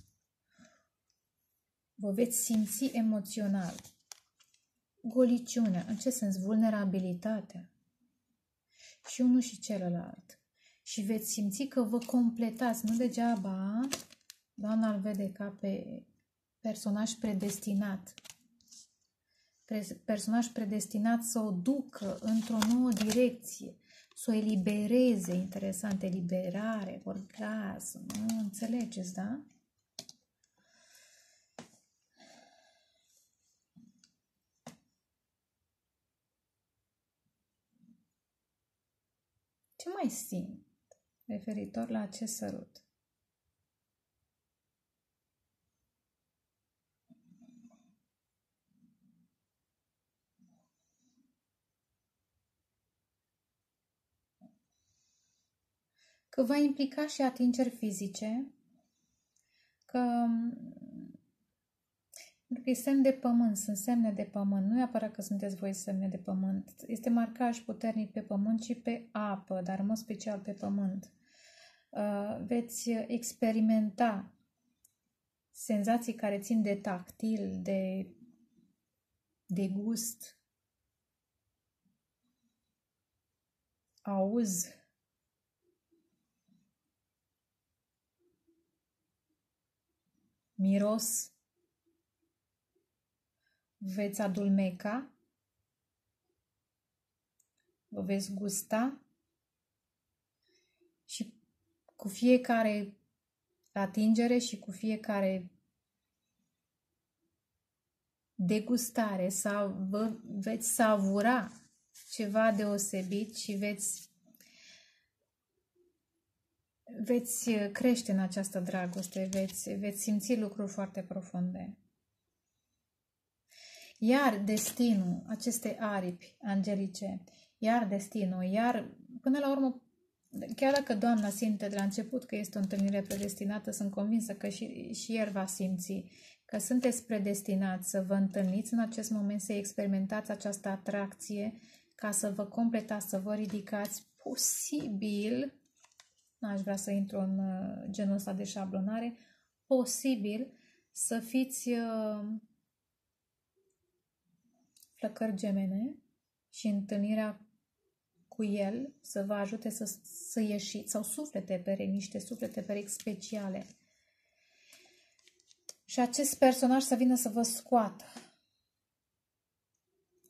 vă veți simți emoțional. Goliciunea, în ce sens? Vulnerabilitatea. Și unul și celălalt. Și veți simți că vă completați, nu degeaba... Doamna îl vede ca pe personaj predestinat. Personaj predestinat să o ducă într-o nouă direcție, să o elibereze, interesant, eliberare, orgasm, nu înțelegeți, da? Ce mai simt referitor la acest sărut? Că va implica și atingeri fizice, că semn de pământ, sunt semne de pământ, nu e apărat că sunteți voi semne de pământ, este marcaj puternic pe pământ și pe apă, dar în mod special pe pământ. Veți experimenta senzații care țin de tactil, de, de gust, auz. Miros, veți adulmeca, vă veți gusta și cu fiecare atingere și cu fiecare degustare sau vă veți savura ceva deosebit și veți Veți crește în această dragoste, veți, veți simți lucruri foarte profunde. Iar destinul, aceste aripi angelice, iar destinul, iar până la urmă, chiar dacă doamna simte de la început că este o întâlnire predestinată, sunt convinsă că și, și el va simți că sunteți predestinați să vă întâlniți în acest moment, să experimentați această atracție ca să vă completați, să vă ridicați, posibil... N-aș vrea să intru în genul ăsta de șablonare, posibil să fiți uh, flăcări gemene și întâlnirea cu el să vă ajute să, să ieșiți, sau suflete perechi, niște suflete perechi speciale. Și acest personaj să vină să vă scoată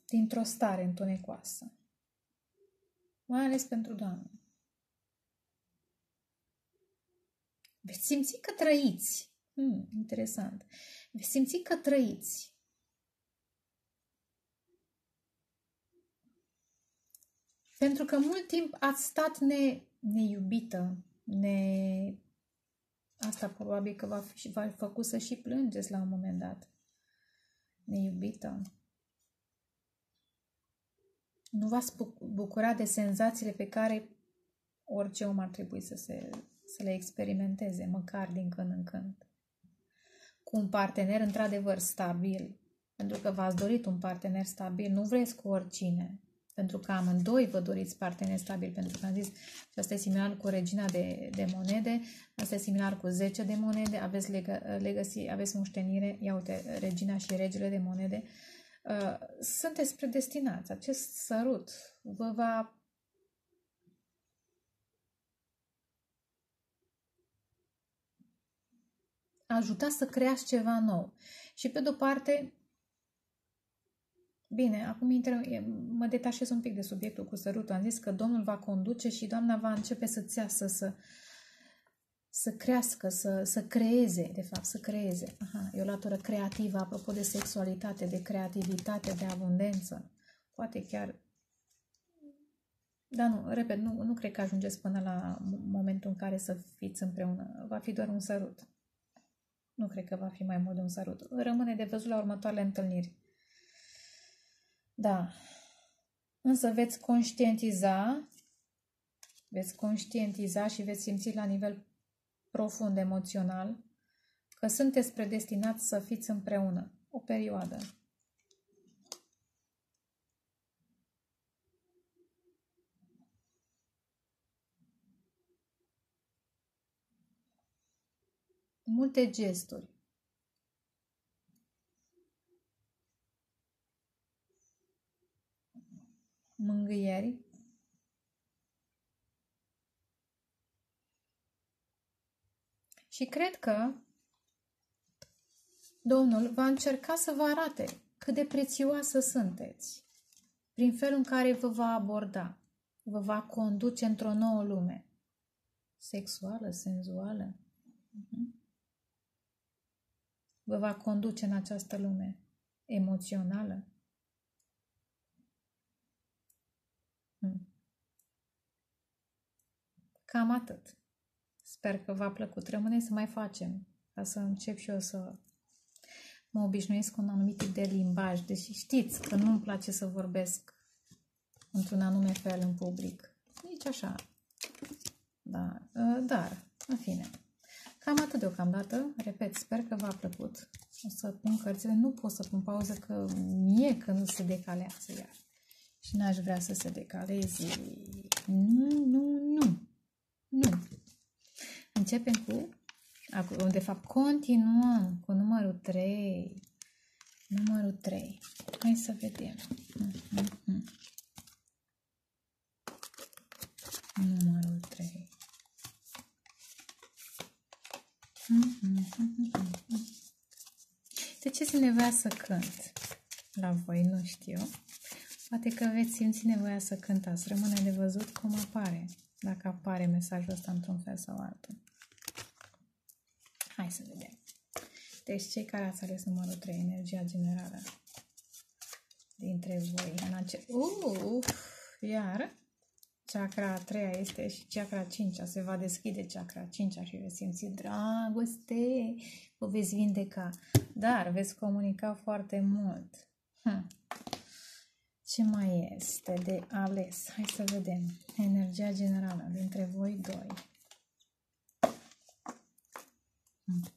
dintr-o stare întunecoasă, mai ales pentru doamne. Veți simți că trăiți. Hmm, interesant. Veți simți că trăiți. Pentru că mult timp ați stat ne, neiubită. Ne... Asta probabil că v-a v-a făcut să și plângeți la un moment dat. Neiubită. Nu v-ați bucura de senzațiile pe care orice om ar trebui să se... să le experimenteze, măcar din când în când. Cu un partener, într-adevăr, stabil. Pentru că v-ați dorit un partener stabil, nu vreți cu oricine. pentru că amândoi vă doriți parteneri stabili, pentru că am zis că asta e similar cu regina de, de monede, asta e similar cu zece de monede, aveți legă, legacy, aveți moștenire, ia uite, regina și regele de monede, uh, sunteți predestinați, acest sărut vă va ajuta să creați ceva nou. Și pe de-o parte, bine, acum intră, mă detașez un pic de subiectul cu sărutul. Am zis că Domnul va conduce și Doamna va începe să-ți iasă, să, să crească, să, să creeze, de fapt, să creeze. Aha, e o latură creativă, apropo de sexualitate, de creativitate, de abundență. Poate chiar... Dar nu, repet, nu, nu cred că ajungeți până la momentul în care să fiți împreună. Va fi doar un sărut. Nu cred că va fi mai mult de un sărut. Rămâne de văzut la următoarele întâlniri. Da. Însă veți conștientiza, veți conștientiza și veți simți la nivel profund emoțional că sunteți predestinați să fiți împreună o perioadă. Multe gesturi. Mângâieri. Și cred că Domnul va încerca să vă arate cât de prețioasă sunteți, prin felul în care vă va aborda, vă va conduce într-o nouă lume. Sexuală, senzuală. Uh-huh. Vă va conduce în această lume emoțională. Cam atât. Sper că v-a plăcut. Rămâne să mai facem, ca să încep și eu să mă obișnuiesc cu un anumit tip de limbaj. Deși știți că nu-mi place să vorbesc într-un anume fel în public. Nici așa. Da. Dar, în fine... Cam atât deocamdată. Repet, sper că v-a plăcut. O să pun cărțile. Nu pot să pun pauză, că mie că nu se decalează iar. Și n-aș vrea să se decaleze. Nu, nu, nu. Nu. Începem cu... De fapt, continuăm cu numărul trei. Numărul trei. Hai să vedem. Numărul trei. De ce sunt nevoia să cânt la voi? Nu știu. Poate că veți simți nevoia să cântați. Rămâne de văzut cum apare. Dacă apare mesajul ăsta într-un fel sau altul. Hai să vedem. Deci cei care ați ales numărul trei, energia generală dintre voi. În ace... uh, uh, iar chakra a treia este și chakra a cincea. Se va deschide chakra a cincea și veți simți dragoste, o veți vindeca, dar veți comunica foarte mult. Hm. Ce mai este de ales? Hai să vedem. Energia generală dintre voi doi. Hm.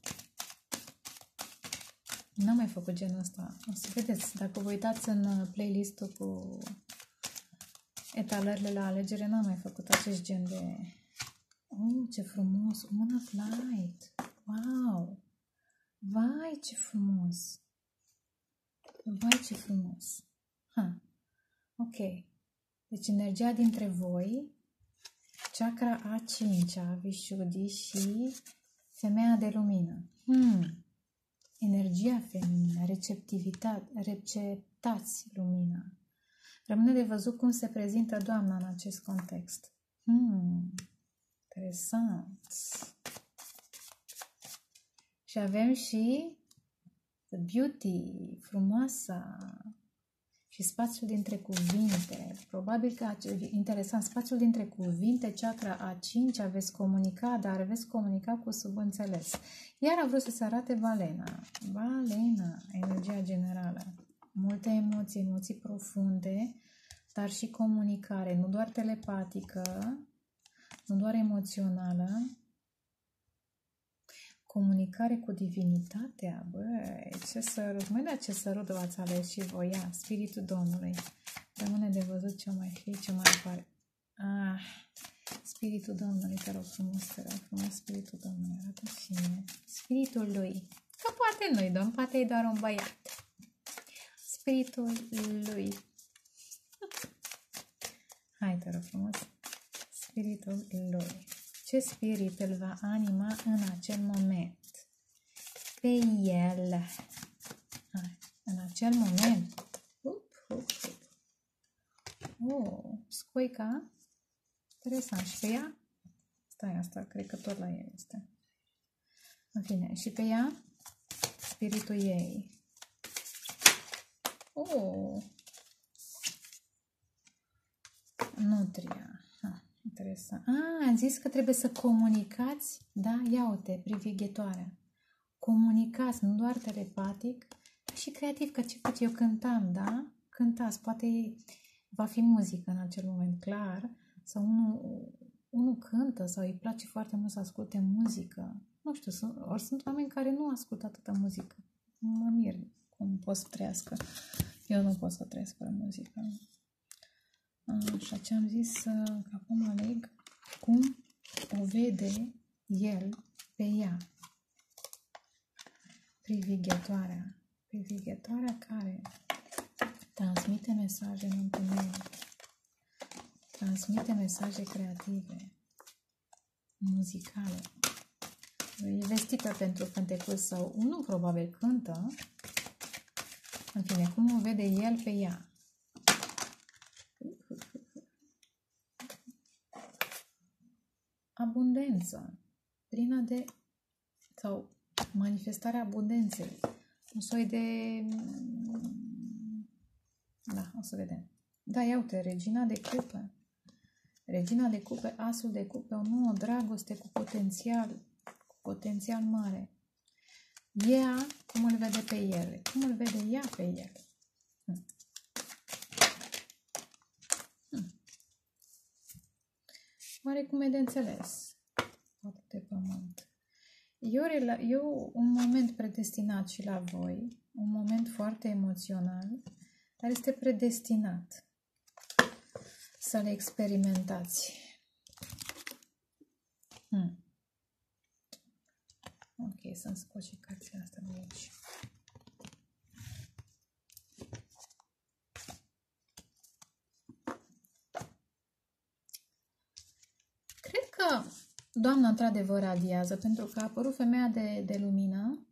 N-am mai făcut genul ăsta. O să vedeți. Dacă vă uitați în playlist-ul cu... etalările la alegere, n-am mai făcut acest gen de... Oh, ce frumos! Moon of Light! Wow! Vai, ce frumos! Vai, ce frumos! Ha. Ok. Deci energia dintre voi, chakra a cincea, Vishuddhi și femeia de lumină. Hmm. Energia feminină, receptivitate, receptați lumina. Rămâne de văzut cum se prezintă Doamna în acest context. Hmm, interesant. Și avem și the beauty, frumoasa, și spațiul dintre cuvinte. Probabil că e interesant, spațiul dintre cuvinte, chakra a cincea, veți comunica, dar veți comunica cu subînțeles. Iar a vrut să se arate balena. Balena, energia generală. Multe emoții, emoții profunde, dar și comunicare, nu doar telepatică, nu doar emoțională. Comunicare cu divinitatea, băi, ce sărut, măi, dar ce sărut v-ați ales și voi, ia, Spiritul Domnului. Rămâne de văzut ce mai fi, ce mai apare. Ah, Spiritul Domnului, te rog frumos, te rog frumos, Spiritul Domnului, arată fine. Spiritul lui, că poate nu-i domn, poate e doar un băiat. Spiritul lui. Hai, te rog frumos, Spiritul lui. Ce spirit îl va anima în acel moment? Pe el. Hai, în acel moment. Up, up, up. Oh, scoica. Interesant. Și pe ea? Stai, asta cred că tot la ea este. În fine, și pe ea? Spiritul ei. Oh! Nutria. Ah, interesant. Ah, am zis că trebuie să comunicați. Da? Ia-o-te, privighetoarea. Comunicați, nu doar telepatic, dar și creativ. Că ce pot eu cântam, da? Cântați. Poate va fi muzică în acel moment, clar. Sau unul, unul cântă sau îi place foarte mult să asculte muzică. Nu știu, sunt, ori sunt oameni care nu ascultă atâta muzică. Mă mir cum pot să trăiască. Eu nu pot să trăiesc fără muzică. Așa, ce am zis că acum aleg cum o vede el pe ea. Privighetoarea. Privighetoarea care transmite mesaje în întâlnire. Transmite mesaje creative, muzicale. E vestită pentru cântecul sau unul probabil cântă. În fine, cum o vede el pe ea. Abundență. Plină de... sau manifestarea abundenței. Un soi de... Da, o să vedem. Da, iau-te, regina de cupe. Regina de cupe, asul de cupe, o nouă dragoste cu potențial, cu potențial mare. Ea, cum îl vede pe el? Cum îl vede ea pe el? Hm. Hm. Oarecum e de înțeles. Poate de pământ. Eu, eu, un moment predestinat și la voi, un moment foarte emoțional, dar este predestinat să le experimentați. Hmm. Ok, să-mi scot și cartea asta de aici. Cred că Doamna într-adevăr radiază, pentru că a apărut femeia de, de lumină.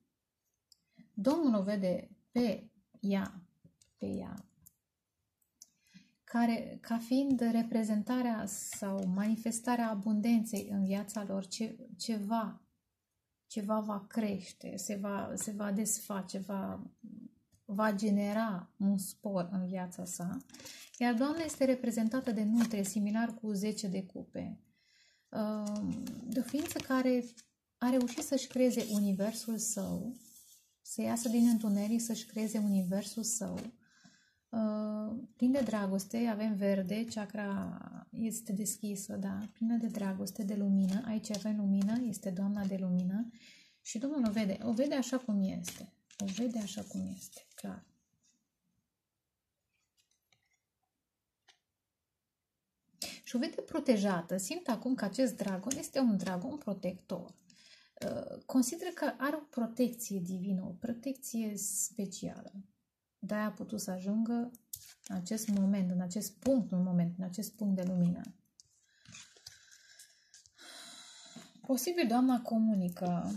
Domnul o vede pe ea, pe ea. Care, ca fiind reprezentarea sau manifestarea abundenței în viața lor, ce, ceva, ceva va crește, se va, se va desface, va, va genera un spor în viața sa. Iar Doamna este reprezentată de nutrie, similar cu zece de cupe. De o ființă care a reușit să-și creeze universul său, să iasă din întuneric, să-și creeze universul său. Plin de dragoste, avem verde, chakra este deschisă, da, plină de dragoste, de lumină. Aici avem lumină, este Doamna de lumină și Domnul o vede, o vede așa cum este, o vede așa cum este, clar. Și o vede protejată, simt acum că acest dragon este un dragon protector. Consideră că are o protecție divină, o protecție specială. De-aia a putut să ajungă în acest moment, în acest punct, în moment, în acest punct de lumină. Posibil Doamna comunică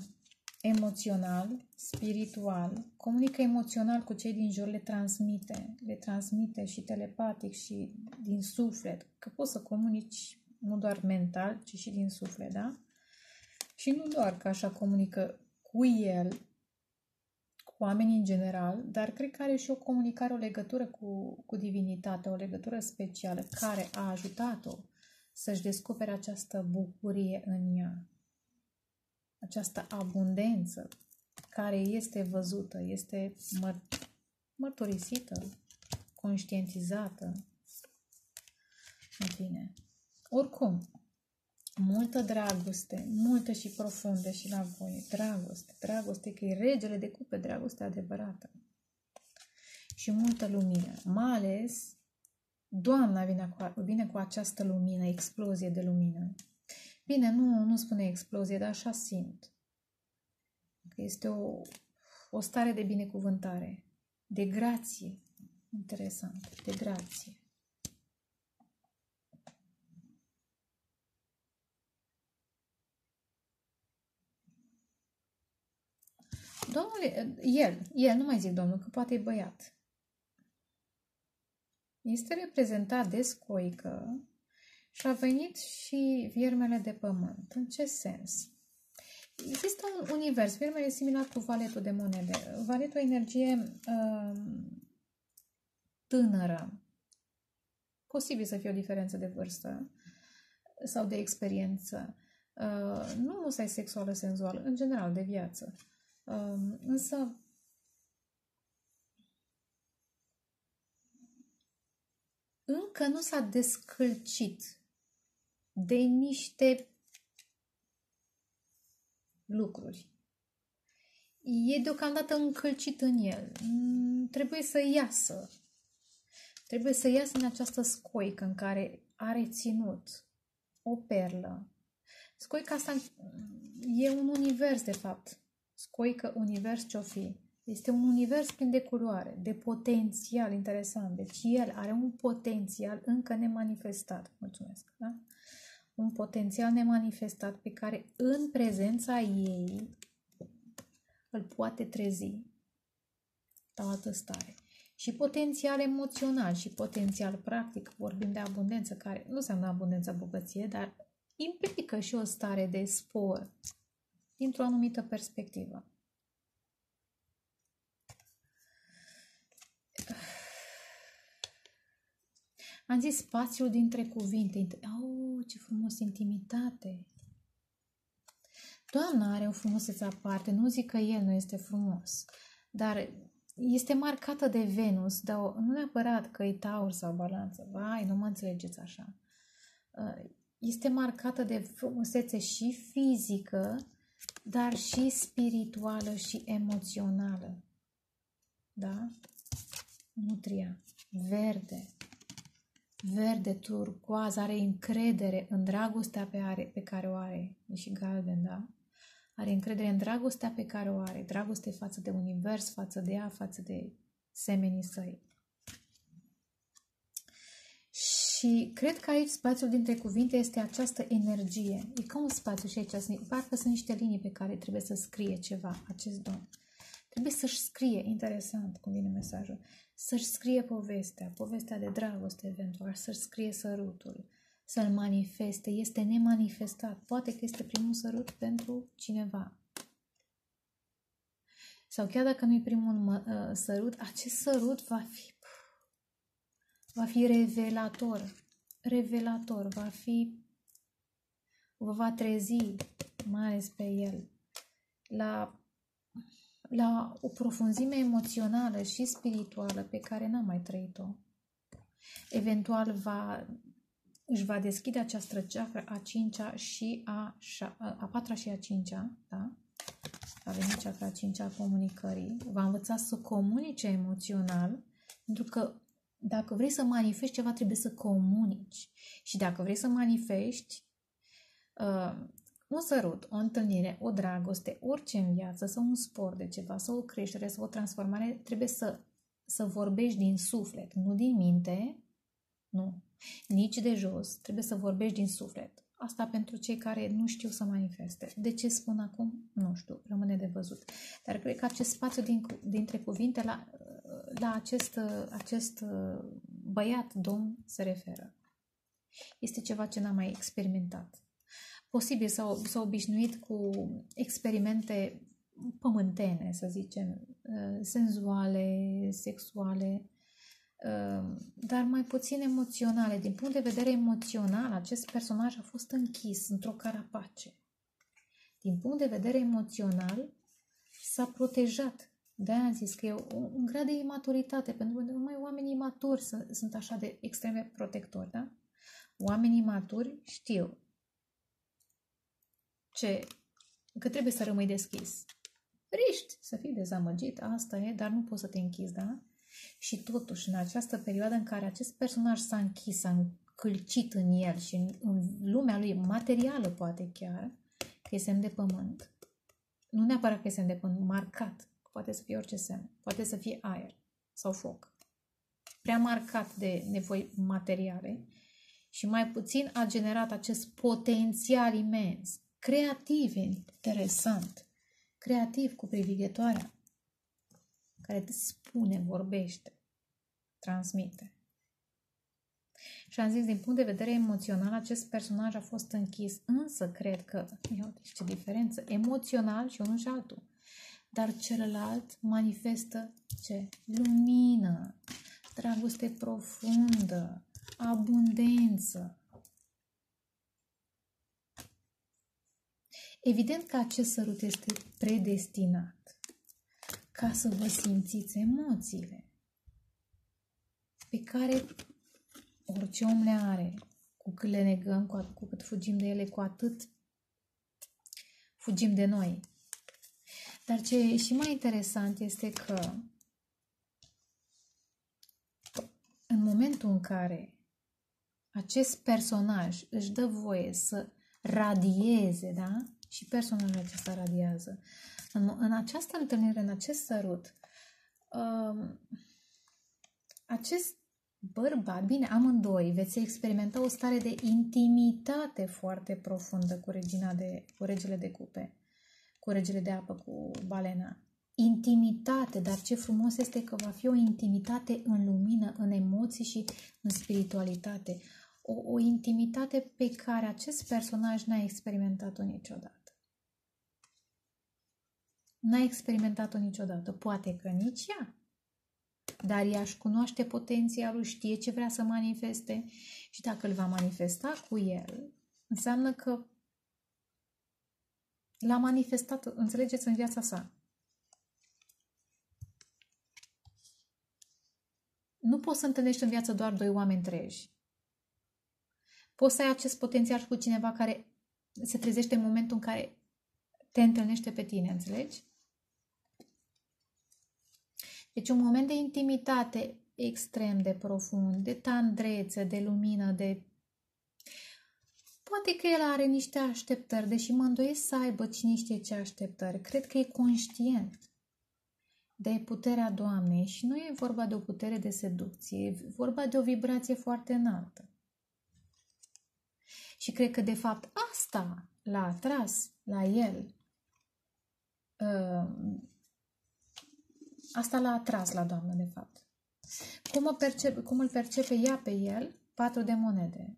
emoțional, spiritual, comunică emoțional cu cei din jur, le transmite, le transmite și telepatic și din suflet, că poți să comunici nu doar mental, ci și din suflet, da? Și nu doar că așa comunică cu el, oamenii în general, dar cred că are și o comunicare, o legătură cu, cu divinitatea, o legătură specială care a ajutat-o să-și descopere această bucurie în ea, această abundență care este văzută, este măr mărturisită, conștientizată. În fine, oricum, multă dragoste, multă și profundă și la voi. Dragoste, dragoste, că e regele de cupe, dragoste adevărată. Și multă lumină, mai ales Doamna vine cu, vine cu această lumină, explozie de lumină. Bine, nu, nu spune explozie, dar așa simt. Este o, o stare de binecuvântare, de grație. Interesant, de grație. Domnule, el, el, nu mai zic domnul, că poate e băiat. Este reprezentat de scoică și a venit și viermele de pământ. În ce sens? Există un univers, viermele e similar cu valetul de monede. Valetul e o energie uh, tânără. Posibil să fie o diferență de vârstă sau de experiență. Uh, nu musai sexuală, senzuală, în general, de viață. Uh, însă încă nu s-a descălcit de niște lucruri. E deocamdată încălcit în el. Trebuie să iasă. Trebuie să iasă în această scoică în care a reținut o perlă. Scoica asta e un univers, de fapt. Scoică, univers, ce-o fi. Este un univers plin de culoare, de potențial interesant. Deci el are un potențial încă nemanifestat. Mulțumesc, da? Un potențial nemanifestat pe care în prezența ei îl poate trezi la o altă stare. Și potențial emoțional și potențial practic, vorbim de abundență, care nu înseamnă abundență, bogăție, dar implică și o stare de spor dintr-o anumită perspectivă. Am zis spațiul dintre cuvinte. Au, ce frumos, intimitate. Doamna are o frumusețe aparte. Nu zic că el nu este frumos. Dar este marcată de Venus. Dar nu neapărat că e taur sau balanță. Vai, nu mă înțelegeți așa. Este marcată de frumusețe și fizică, dar și spirituală și emoțională. Da? Nutria. Verde. Verde, turcoaz, are încredere în dragostea pe, are, pe care o are. E și galben, da? Are încredere în dragostea pe care o are. Dragoste față de univers, față de ea, față de semenii săi. Și cred că aici spațiul dintre cuvinte este această energie. E ca un spațiu și aici. Parcă sunt niște linii pe care trebuie să scrie ceva acest domn. Trebuie să-și scrie, interesant cum vine mesajul, să-și scrie povestea, povestea de dragoste eventual, să-și scrie sărutul, să-l manifeste, este nemanifestat. Poate că este primul sărut pentru cineva. Sau chiar dacă nu-i primul sărut, acest sărut va fi, va fi revelator, revelator, va fi, vă va trezi, mai ales pe el, la... la o profunzime emoțională și spirituală pe care n-a mai trăit-o. Eventual va, își va deschide această ceafră a cincea și a, a patra și a cincea, da? Va veni ceafră a cincea a comunicării. Va învăța să comunice emoțional, pentru că dacă vrei să manifesti ceva, trebuie să comunici. Și dacă vrei să manifesti uh, un sărut, o întâlnire, o dragoste, orice în viață, sau un spor de ceva, sau o creștere, sau o transformare, trebuie să, să vorbești din suflet, nu din minte, nu, nici de jos, trebuie să vorbești din suflet. Asta pentru cei care nu știu să manifeste. De ce spun acum? Nu știu, rămâne de văzut. Dar cred că acest spațiu din, dintre cuvinte la, la acest, acest băiat domn se referă. Este ceva ce n-am mai experimentat. Posibil s-a, s-a obișnuit cu experimente pământene, să zicem, senzuale, sexuale, dar mai puțin emoționale. Din punct de vedere emoțional, acest personaj a fost închis într-o carapace. Din punct de vedere emoțional, s-a protejat. De-aia am zis că e un grad de imaturitate, pentru că numai oamenii imaturi sunt așa de extreme protectori, da? Oamenii maturi știu Ce? Că trebuie să rămâi deschis. Riști să fii dezamăgit, asta e, dar nu poți să te închizi, da? Și totuși, în această perioadă în care acest personaj s-a închis, s-a încălcit în el și în, în lumea lui materială, poate chiar, că e semn de pământ. Nu neapărat că e semn de pământ, marcat. Poate să fie orice semn. Poate să fie aer sau foc. Prea marcat de nevoi materiale și mai puțin a generat acest potențial imens. Creativ, interesant. Creativ cu privighetoarea care îți spune, vorbește, transmite. Și am zis, din punct de vedere emoțional, acest personaj a fost închis, însă cred că, ia uite ce diferență, emoțional și unul și altul. Dar celălalt manifestă ce? Lumină, dragoste profundă, abundență. Evident că acest sărut este predestinat ca să vă simțiți emoțiile pe care orice om le are. Cu cât le negăm, cu, cu cât fugim de ele, cu atât fugim de noi. Dar ce e și mai interesant este că în momentul în care acest personaj își dă voie să radieze, da? Și personajul acesta radiază. În, în această întâlnire, în acest sărut, um, acest bărbat, bine, amândoi veți experimenta o stare de intimitate foarte profundă cu regina de, cu regele de cupe, cu regele de apă, cu balena. Intimitate, dar ce frumos este că va fi o intimitate în lumină, în emoții și în spiritualitate. O, o intimitate pe care acest personaj n-a experimentat-o niciodată. N-a experimentat-o niciodată. Poate că nici ea. Dar ea își cunoaște potențialul, știe ce vrea să manifeste și dacă îl va manifesta cu el, înseamnă că l-a manifestat, înțelegeți, în viața sa. Nu poți să întâlnești în viață doar doi oameni treji. Poți să ai acest potențial și cu cineva care se trezește în momentul în care te întâlnește pe tine, înțelegi? Deci un moment de intimitate extrem de profund, de tandrețe, de lumină, de... Poate că el are niște așteptări, deși mă îndoiesc să aibă cine știe ce așteptări. Cred că e conștient de puterea Doamnei și nu e vorba de o putere de seducție, e vorba de o vibrație foarte înaltă. Și cred că, de fapt, asta l-a atras la el. Asta l-a atras la Doamnă, de fapt. Cum, o percepe, cum îl percepe ea pe el? Patru de monede.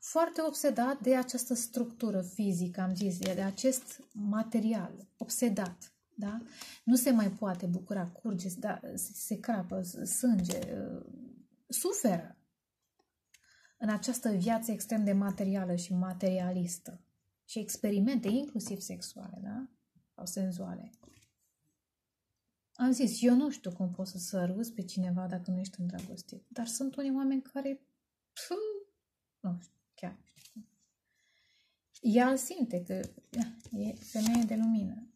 Foarte obsedat de această structură fizică, am zis, de acest material. Obsedat. Da? Nu se mai poate bucura, curge, da, se crapă, sânge, suferă. În această viață extrem de materială și materialistă. Și experimente, inclusiv sexuale, da? Sau senzuale. Am zis, eu nu știu cum poți să săruți pe cineva dacă nu ești îndrăgostit. Dar sunt unii oameni care... Pf, nu știu, chiar nu știu. Ea simte că e femeie de lumină.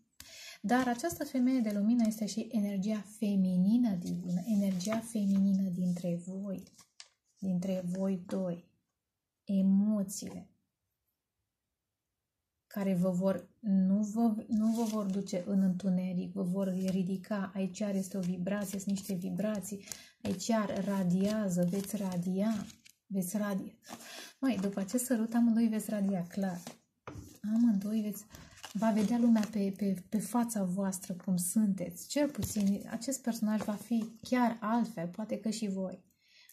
Dar această femeie de lumină este și energia feminină divină. Energia feminină dintre voi. Dintre voi doi, emoțiile care vă vor, nu, vă, nu vă vor duce în întuneric, vă vor ridica, aici este o vibrație, sunt niște vibrații, aici radiază, veți radia, veți radia. Mai după acest sărut, amândoi veți radia, clar. Amândoi veți, va vedea lumea pe, pe, pe fața voastră cum sunteți, cel puțin acest personaj va fi chiar altfel, poate că și voi.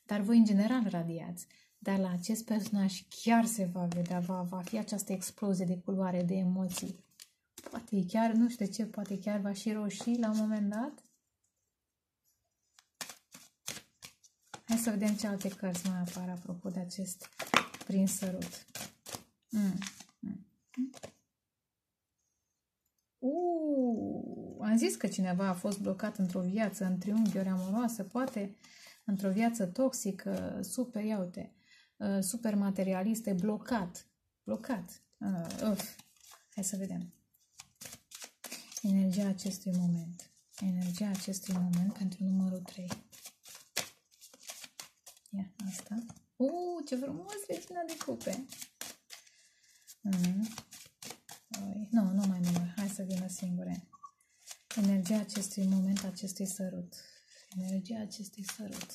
Dar voi, în general, radiați. Dar la acest personaj chiar se va vedea, va, va fi această explozie de culoare, de emoții. Poate chiar, nu știu de ce, poate chiar va și roșii la un moment dat. Hai să vedem ce alte cărți mai apar apropo de acest prins sărut. Mm. Mm. Uh, am zis că cineva a fost blocat într-o viață, în triunghiuri amoroase, poate... Într-o viață toxică, super, ia uite, super materialistă, blocat, blocat. Uh, uf. Hai să vedem. Energia acestui moment. Energia acestui moment pentru numărul trei. Ia asta. Uuu, ce frumos, Regina de Cupe! Mm. Nu, nu mai număr. Hai să vină singure. Energia acestui moment, acestui sărut. Energia acestui sărut.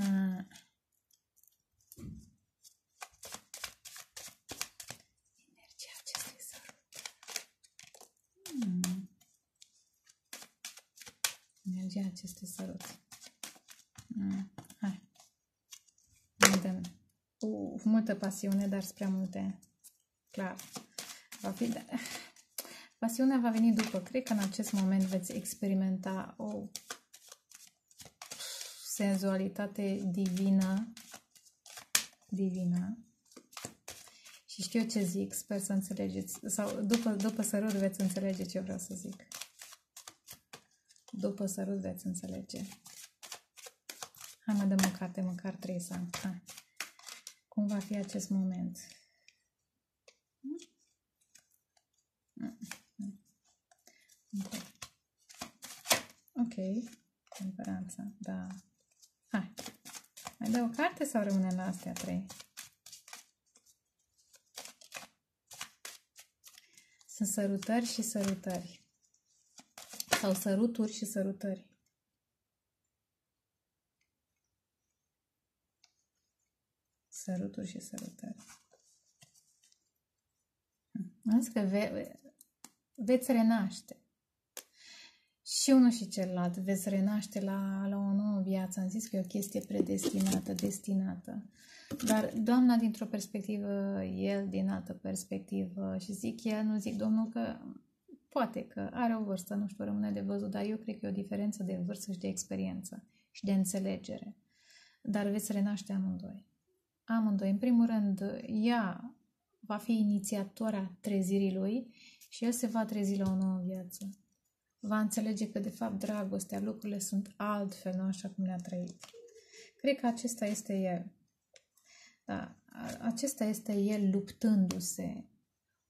Ah. Energia acestui sărut. Mm. Energia acestui sărut. Mm. Hai. Cu multă pasiune, dar spre multe. Clar. Va fi, da. Pasiunea va veni după. Cred că în acest moment veți experimenta o senzualitate divină. Divină. Și știu ce zic. Sper să înțelegeți. Sau după, după sărut veți înțelege ce vreau să zic. După sărut veți înțelege. Hai, mă, dăm o carte, măcar trei să am. Hai. Cum va fi acest moment? Ok. Temperanța, da. Hai. Mai dă o carte sau rămâne la astea trei? Sunt sărutări și sărutări. Sau săruturi și sărutări. Săruturi și sărutări. Însă că ve veți renaște. Și unul și celălalt veți renaște la, la o nouă viață. Am zis că e o chestie predestinată, destinată. Dar doamna dintr-o perspectivă, el din altă perspectivă. Și zic el, nu zic domnul, că poate că are o vârstă, nu știu, rămâne de văzut, dar eu cred că e o diferență de vârstă și de experiență și de înțelegere. Dar veți renaște amândoi. Amândoi. În primul rând, ea va fi inițiatoarea trezirii lui și el se va trezi la o nouă viață. Va înțelege că, de fapt, dragostea, lucrurile sunt altfel, nu așa cum le-a trăit. Cred că acesta este el. Da, acesta este el luptându-se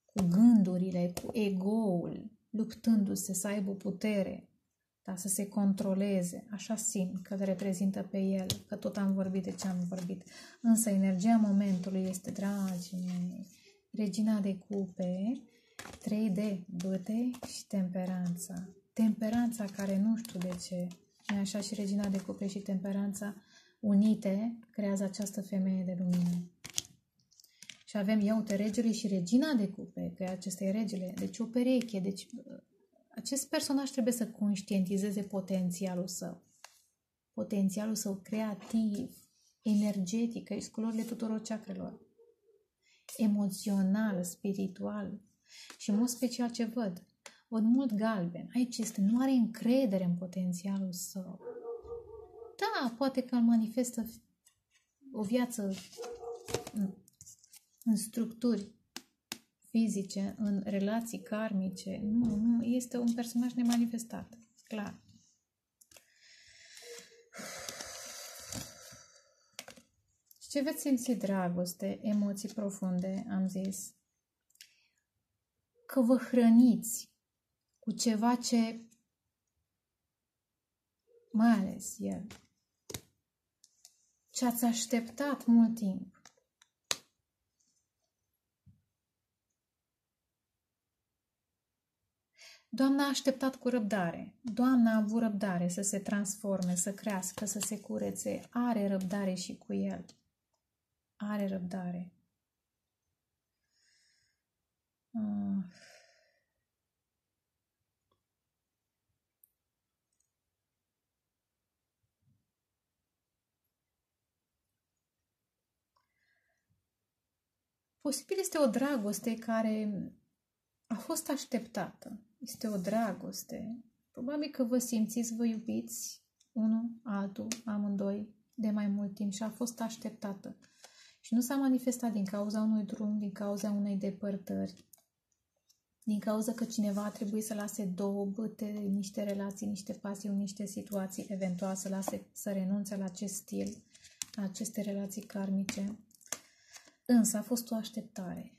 cu gândurile, cu ego-ul, luptându-se să aibă putere, da, să se controleze. Așa simt că reprezintă pe el, că tot am vorbit de ce am vorbit. Însă energia momentului este, dragii mei, Regina de Cupe, trei D, băte și temperanța. Temperanța care nu știu de ce, e așa, și Regina de Cupe și temperanța unite creează această femeie de lumină. Și avem, iau-te, regele și Regina de Cupe, că acesta e regele, deci o pereche, deci... Acest personaj trebuie să conștientizeze potențialul său. Potențialul său creativ, energetic, și culorile tuturor chakrelor. Emoțional, spiritual. Și în mod special ce văd? Văd mult galben. Aici este, nu are încredere în potențialul său. Da, poate că îl manifestă o viață în structuri fizice, în relații karmice. Nu, nu, este un personaj nemanifestat. Clar. Și ce veți simți? Dragoste, emoții profunde, am zis. Că vă hrăniți cu ceva ce, mai ales el, ce ați așteptat mult timp. Doamna a așteptat cu răbdare. Doamna a avut răbdare să se transforme, să crească, să se curețe. Are răbdare și cu el. Are răbdare. Ah. Posibil este o dragoste care a fost așteptată. Este o dragoste. Probabil că vă simțiți, vă iubiți unul, altul, amândoi de mai mult timp și a fost așteptată. Și nu s-a manifestat din cauza unui drum, din cauza unei depărtări, din cauza că cineva a trebuit să lase două băte, niște relații, niște pasiuni, niște situații, eventual să lase, să renunțe la acest stil, la aceste relații karmice. Însă a fost o așteptare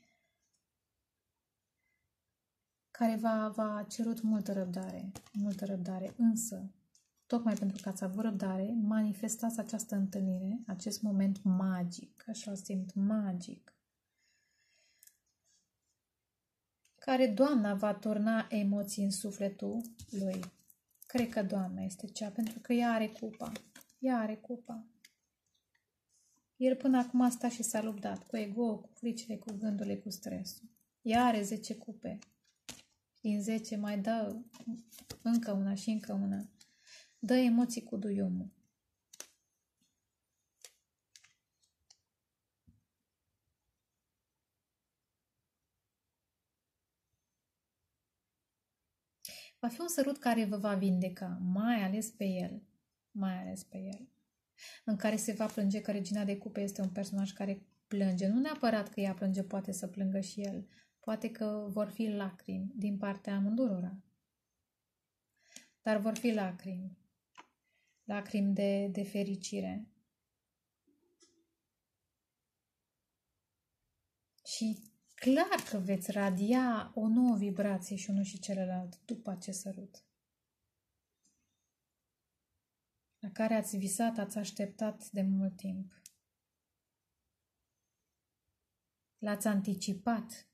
care v-a cerut multă răbdare, multă răbdare, însă Tocmai pentru că ați avut răbdare, manifestați această întâlnire, acest moment magic, așa simt, magic, care Doamna va turna emoții în sufletul lui. Cred că Doamna este cea, pentru că ea are cupa. Ea are cupa. El până acum a stat și s-a luptat cu ego, cu fricile, cu gândurile, cu stresul. Ea are zece cupe. Din zece mai dă încă una și încă una. Dă emoții cu duiumul. Va fi un sărut care vă va vindeca, mai ales pe el, mai ales pe el, în care se va plânge că Regina de Cupe este un personaj care plânge. Nu neapărat că ea plânge, poate să plângă și el. Poate că vor fi lacrimi din partea amândurora. Dar vor fi lacrimi. Lacrimi de, de fericire. Și clar că veți radia o nouă vibrație și unul și celălalt după acest sărut. La care ați visat, ați așteptat de mult timp. L-ați anticipat.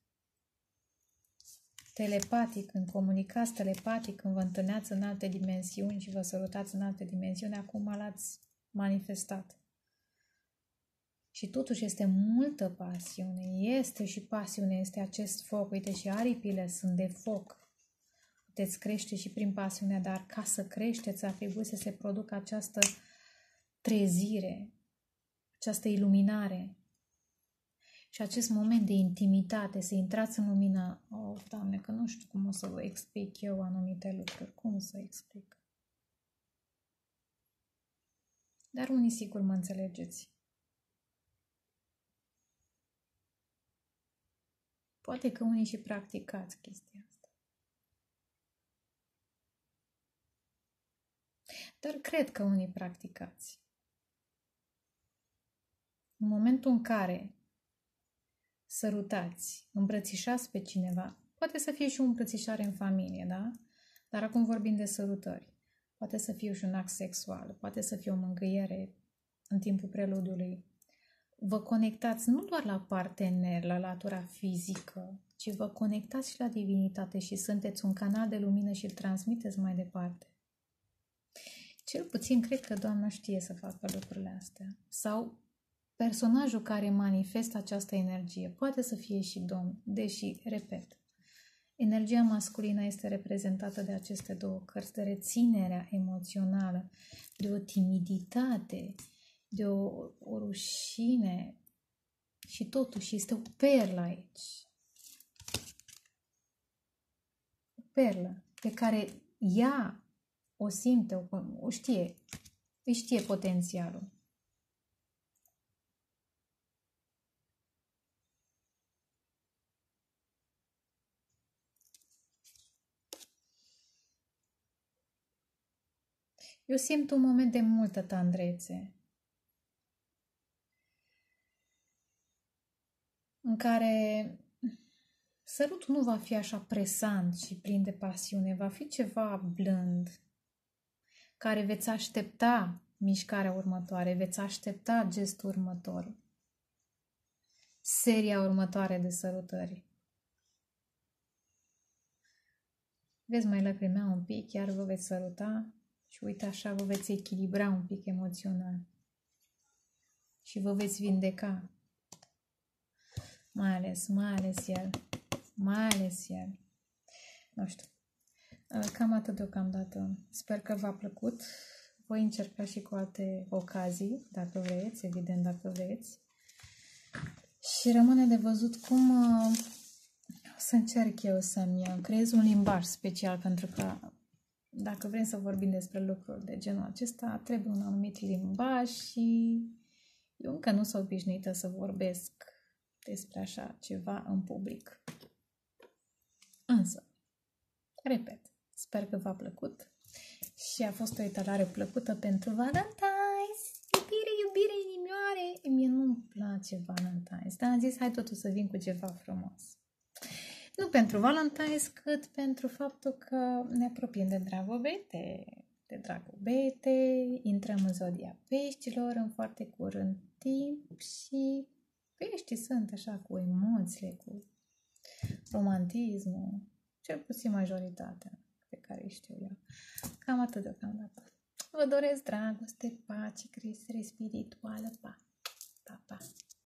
Telepatic, când comunicați telepatic, când vă întâlneați în alte dimensiuni și vă sărutați în alte dimensiuni, acum l-ați manifestat. Și totuși este multă pasiune. Este și pasiune, este acest foc. Uite, și aripile sunt de foc. Puteți crește și prin pasiunea, dar ca să creșteți, ar trebui să se producă această trezire, această iluminare. Și acest moment de intimitate, să intrați în lumină, oh, Doamne, că nu știu cum o să vă explic eu anumite lucruri, cum să explic. Dar unii sigur mă înțelegeți. Poate că unii și practicați chestia asta. Dar cred că unii practicați. În momentul în care sărutați, îmbrățișați pe cineva, poate să fie și o îmbrățișare în familie, da? Dar acum vorbim de sărutări. Poate să fie și un act sexual, poate să fie o mângâiere în timpul preludiului. Vă conectați nu doar la partener, la latura fizică, ci vă conectați și la divinitate și sunteți un canal de lumină și îl transmiteți mai departe. Cel puțin cred că Doamna știe să facă lucrurile astea. Sau personajul care manifestă această energie poate să fie și domn, deși, repet, energia masculină este reprezentată de aceste două cărți, de reținerea emoțională, de o timiditate, de o, o rușine și totuși este o perlă aici. O perlă pe care ea o simte, o, o știe, îi știe potențialul. Eu simt un moment de multă tandrețe, în care sărutul nu va fi așa presant și plin de pasiune, va fi ceva blând, care veți aștepta mișcarea următoare, veți aștepta gestul următor, seria următoare de sărutări. Veți mai lacrimea un pic, iar vă veți săruta. Și uite, așa vă veți echilibra un pic emoțional. Și vă veți vindeca. Mai ales, mai ales el. Mai ales el. Nu știu. Cam atât deocamdată. Sper că v-a plăcut. Voi încerca și cu alte ocazii, dacă vreți, evident, dacă vreți. Și rămâne de văzut cum uh, o să încerc eu să-mi creez un limbaj special, pentru că dacă vrem să vorbim despre lucruri de genul acesta, trebuie un anumit limbaj și eu încă nu sunt obișnuită să vorbesc despre așa ceva în public. Însă, repet, sper că v-a plăcut și a fost o etalare plăcută pentru Valentine's. Iubire, iubire, inimioare! Mie nu-mi place Valentine's, dar am zis, hai totuși să vin cu ceva frumos. Nu pentru Valentine's, cât pentru faptul că ne apropiem de Dragobete, de dragul betei, intrăm în zodia peștilor în foarte curând timp și peștii sunt așa cu emoțiile, cu romantismul, cel puțin majoritatea pe care știu eu. Cam atât deocamdată. Vă doresc dragoste, pace, creștere spirituală, pa, pa, pa.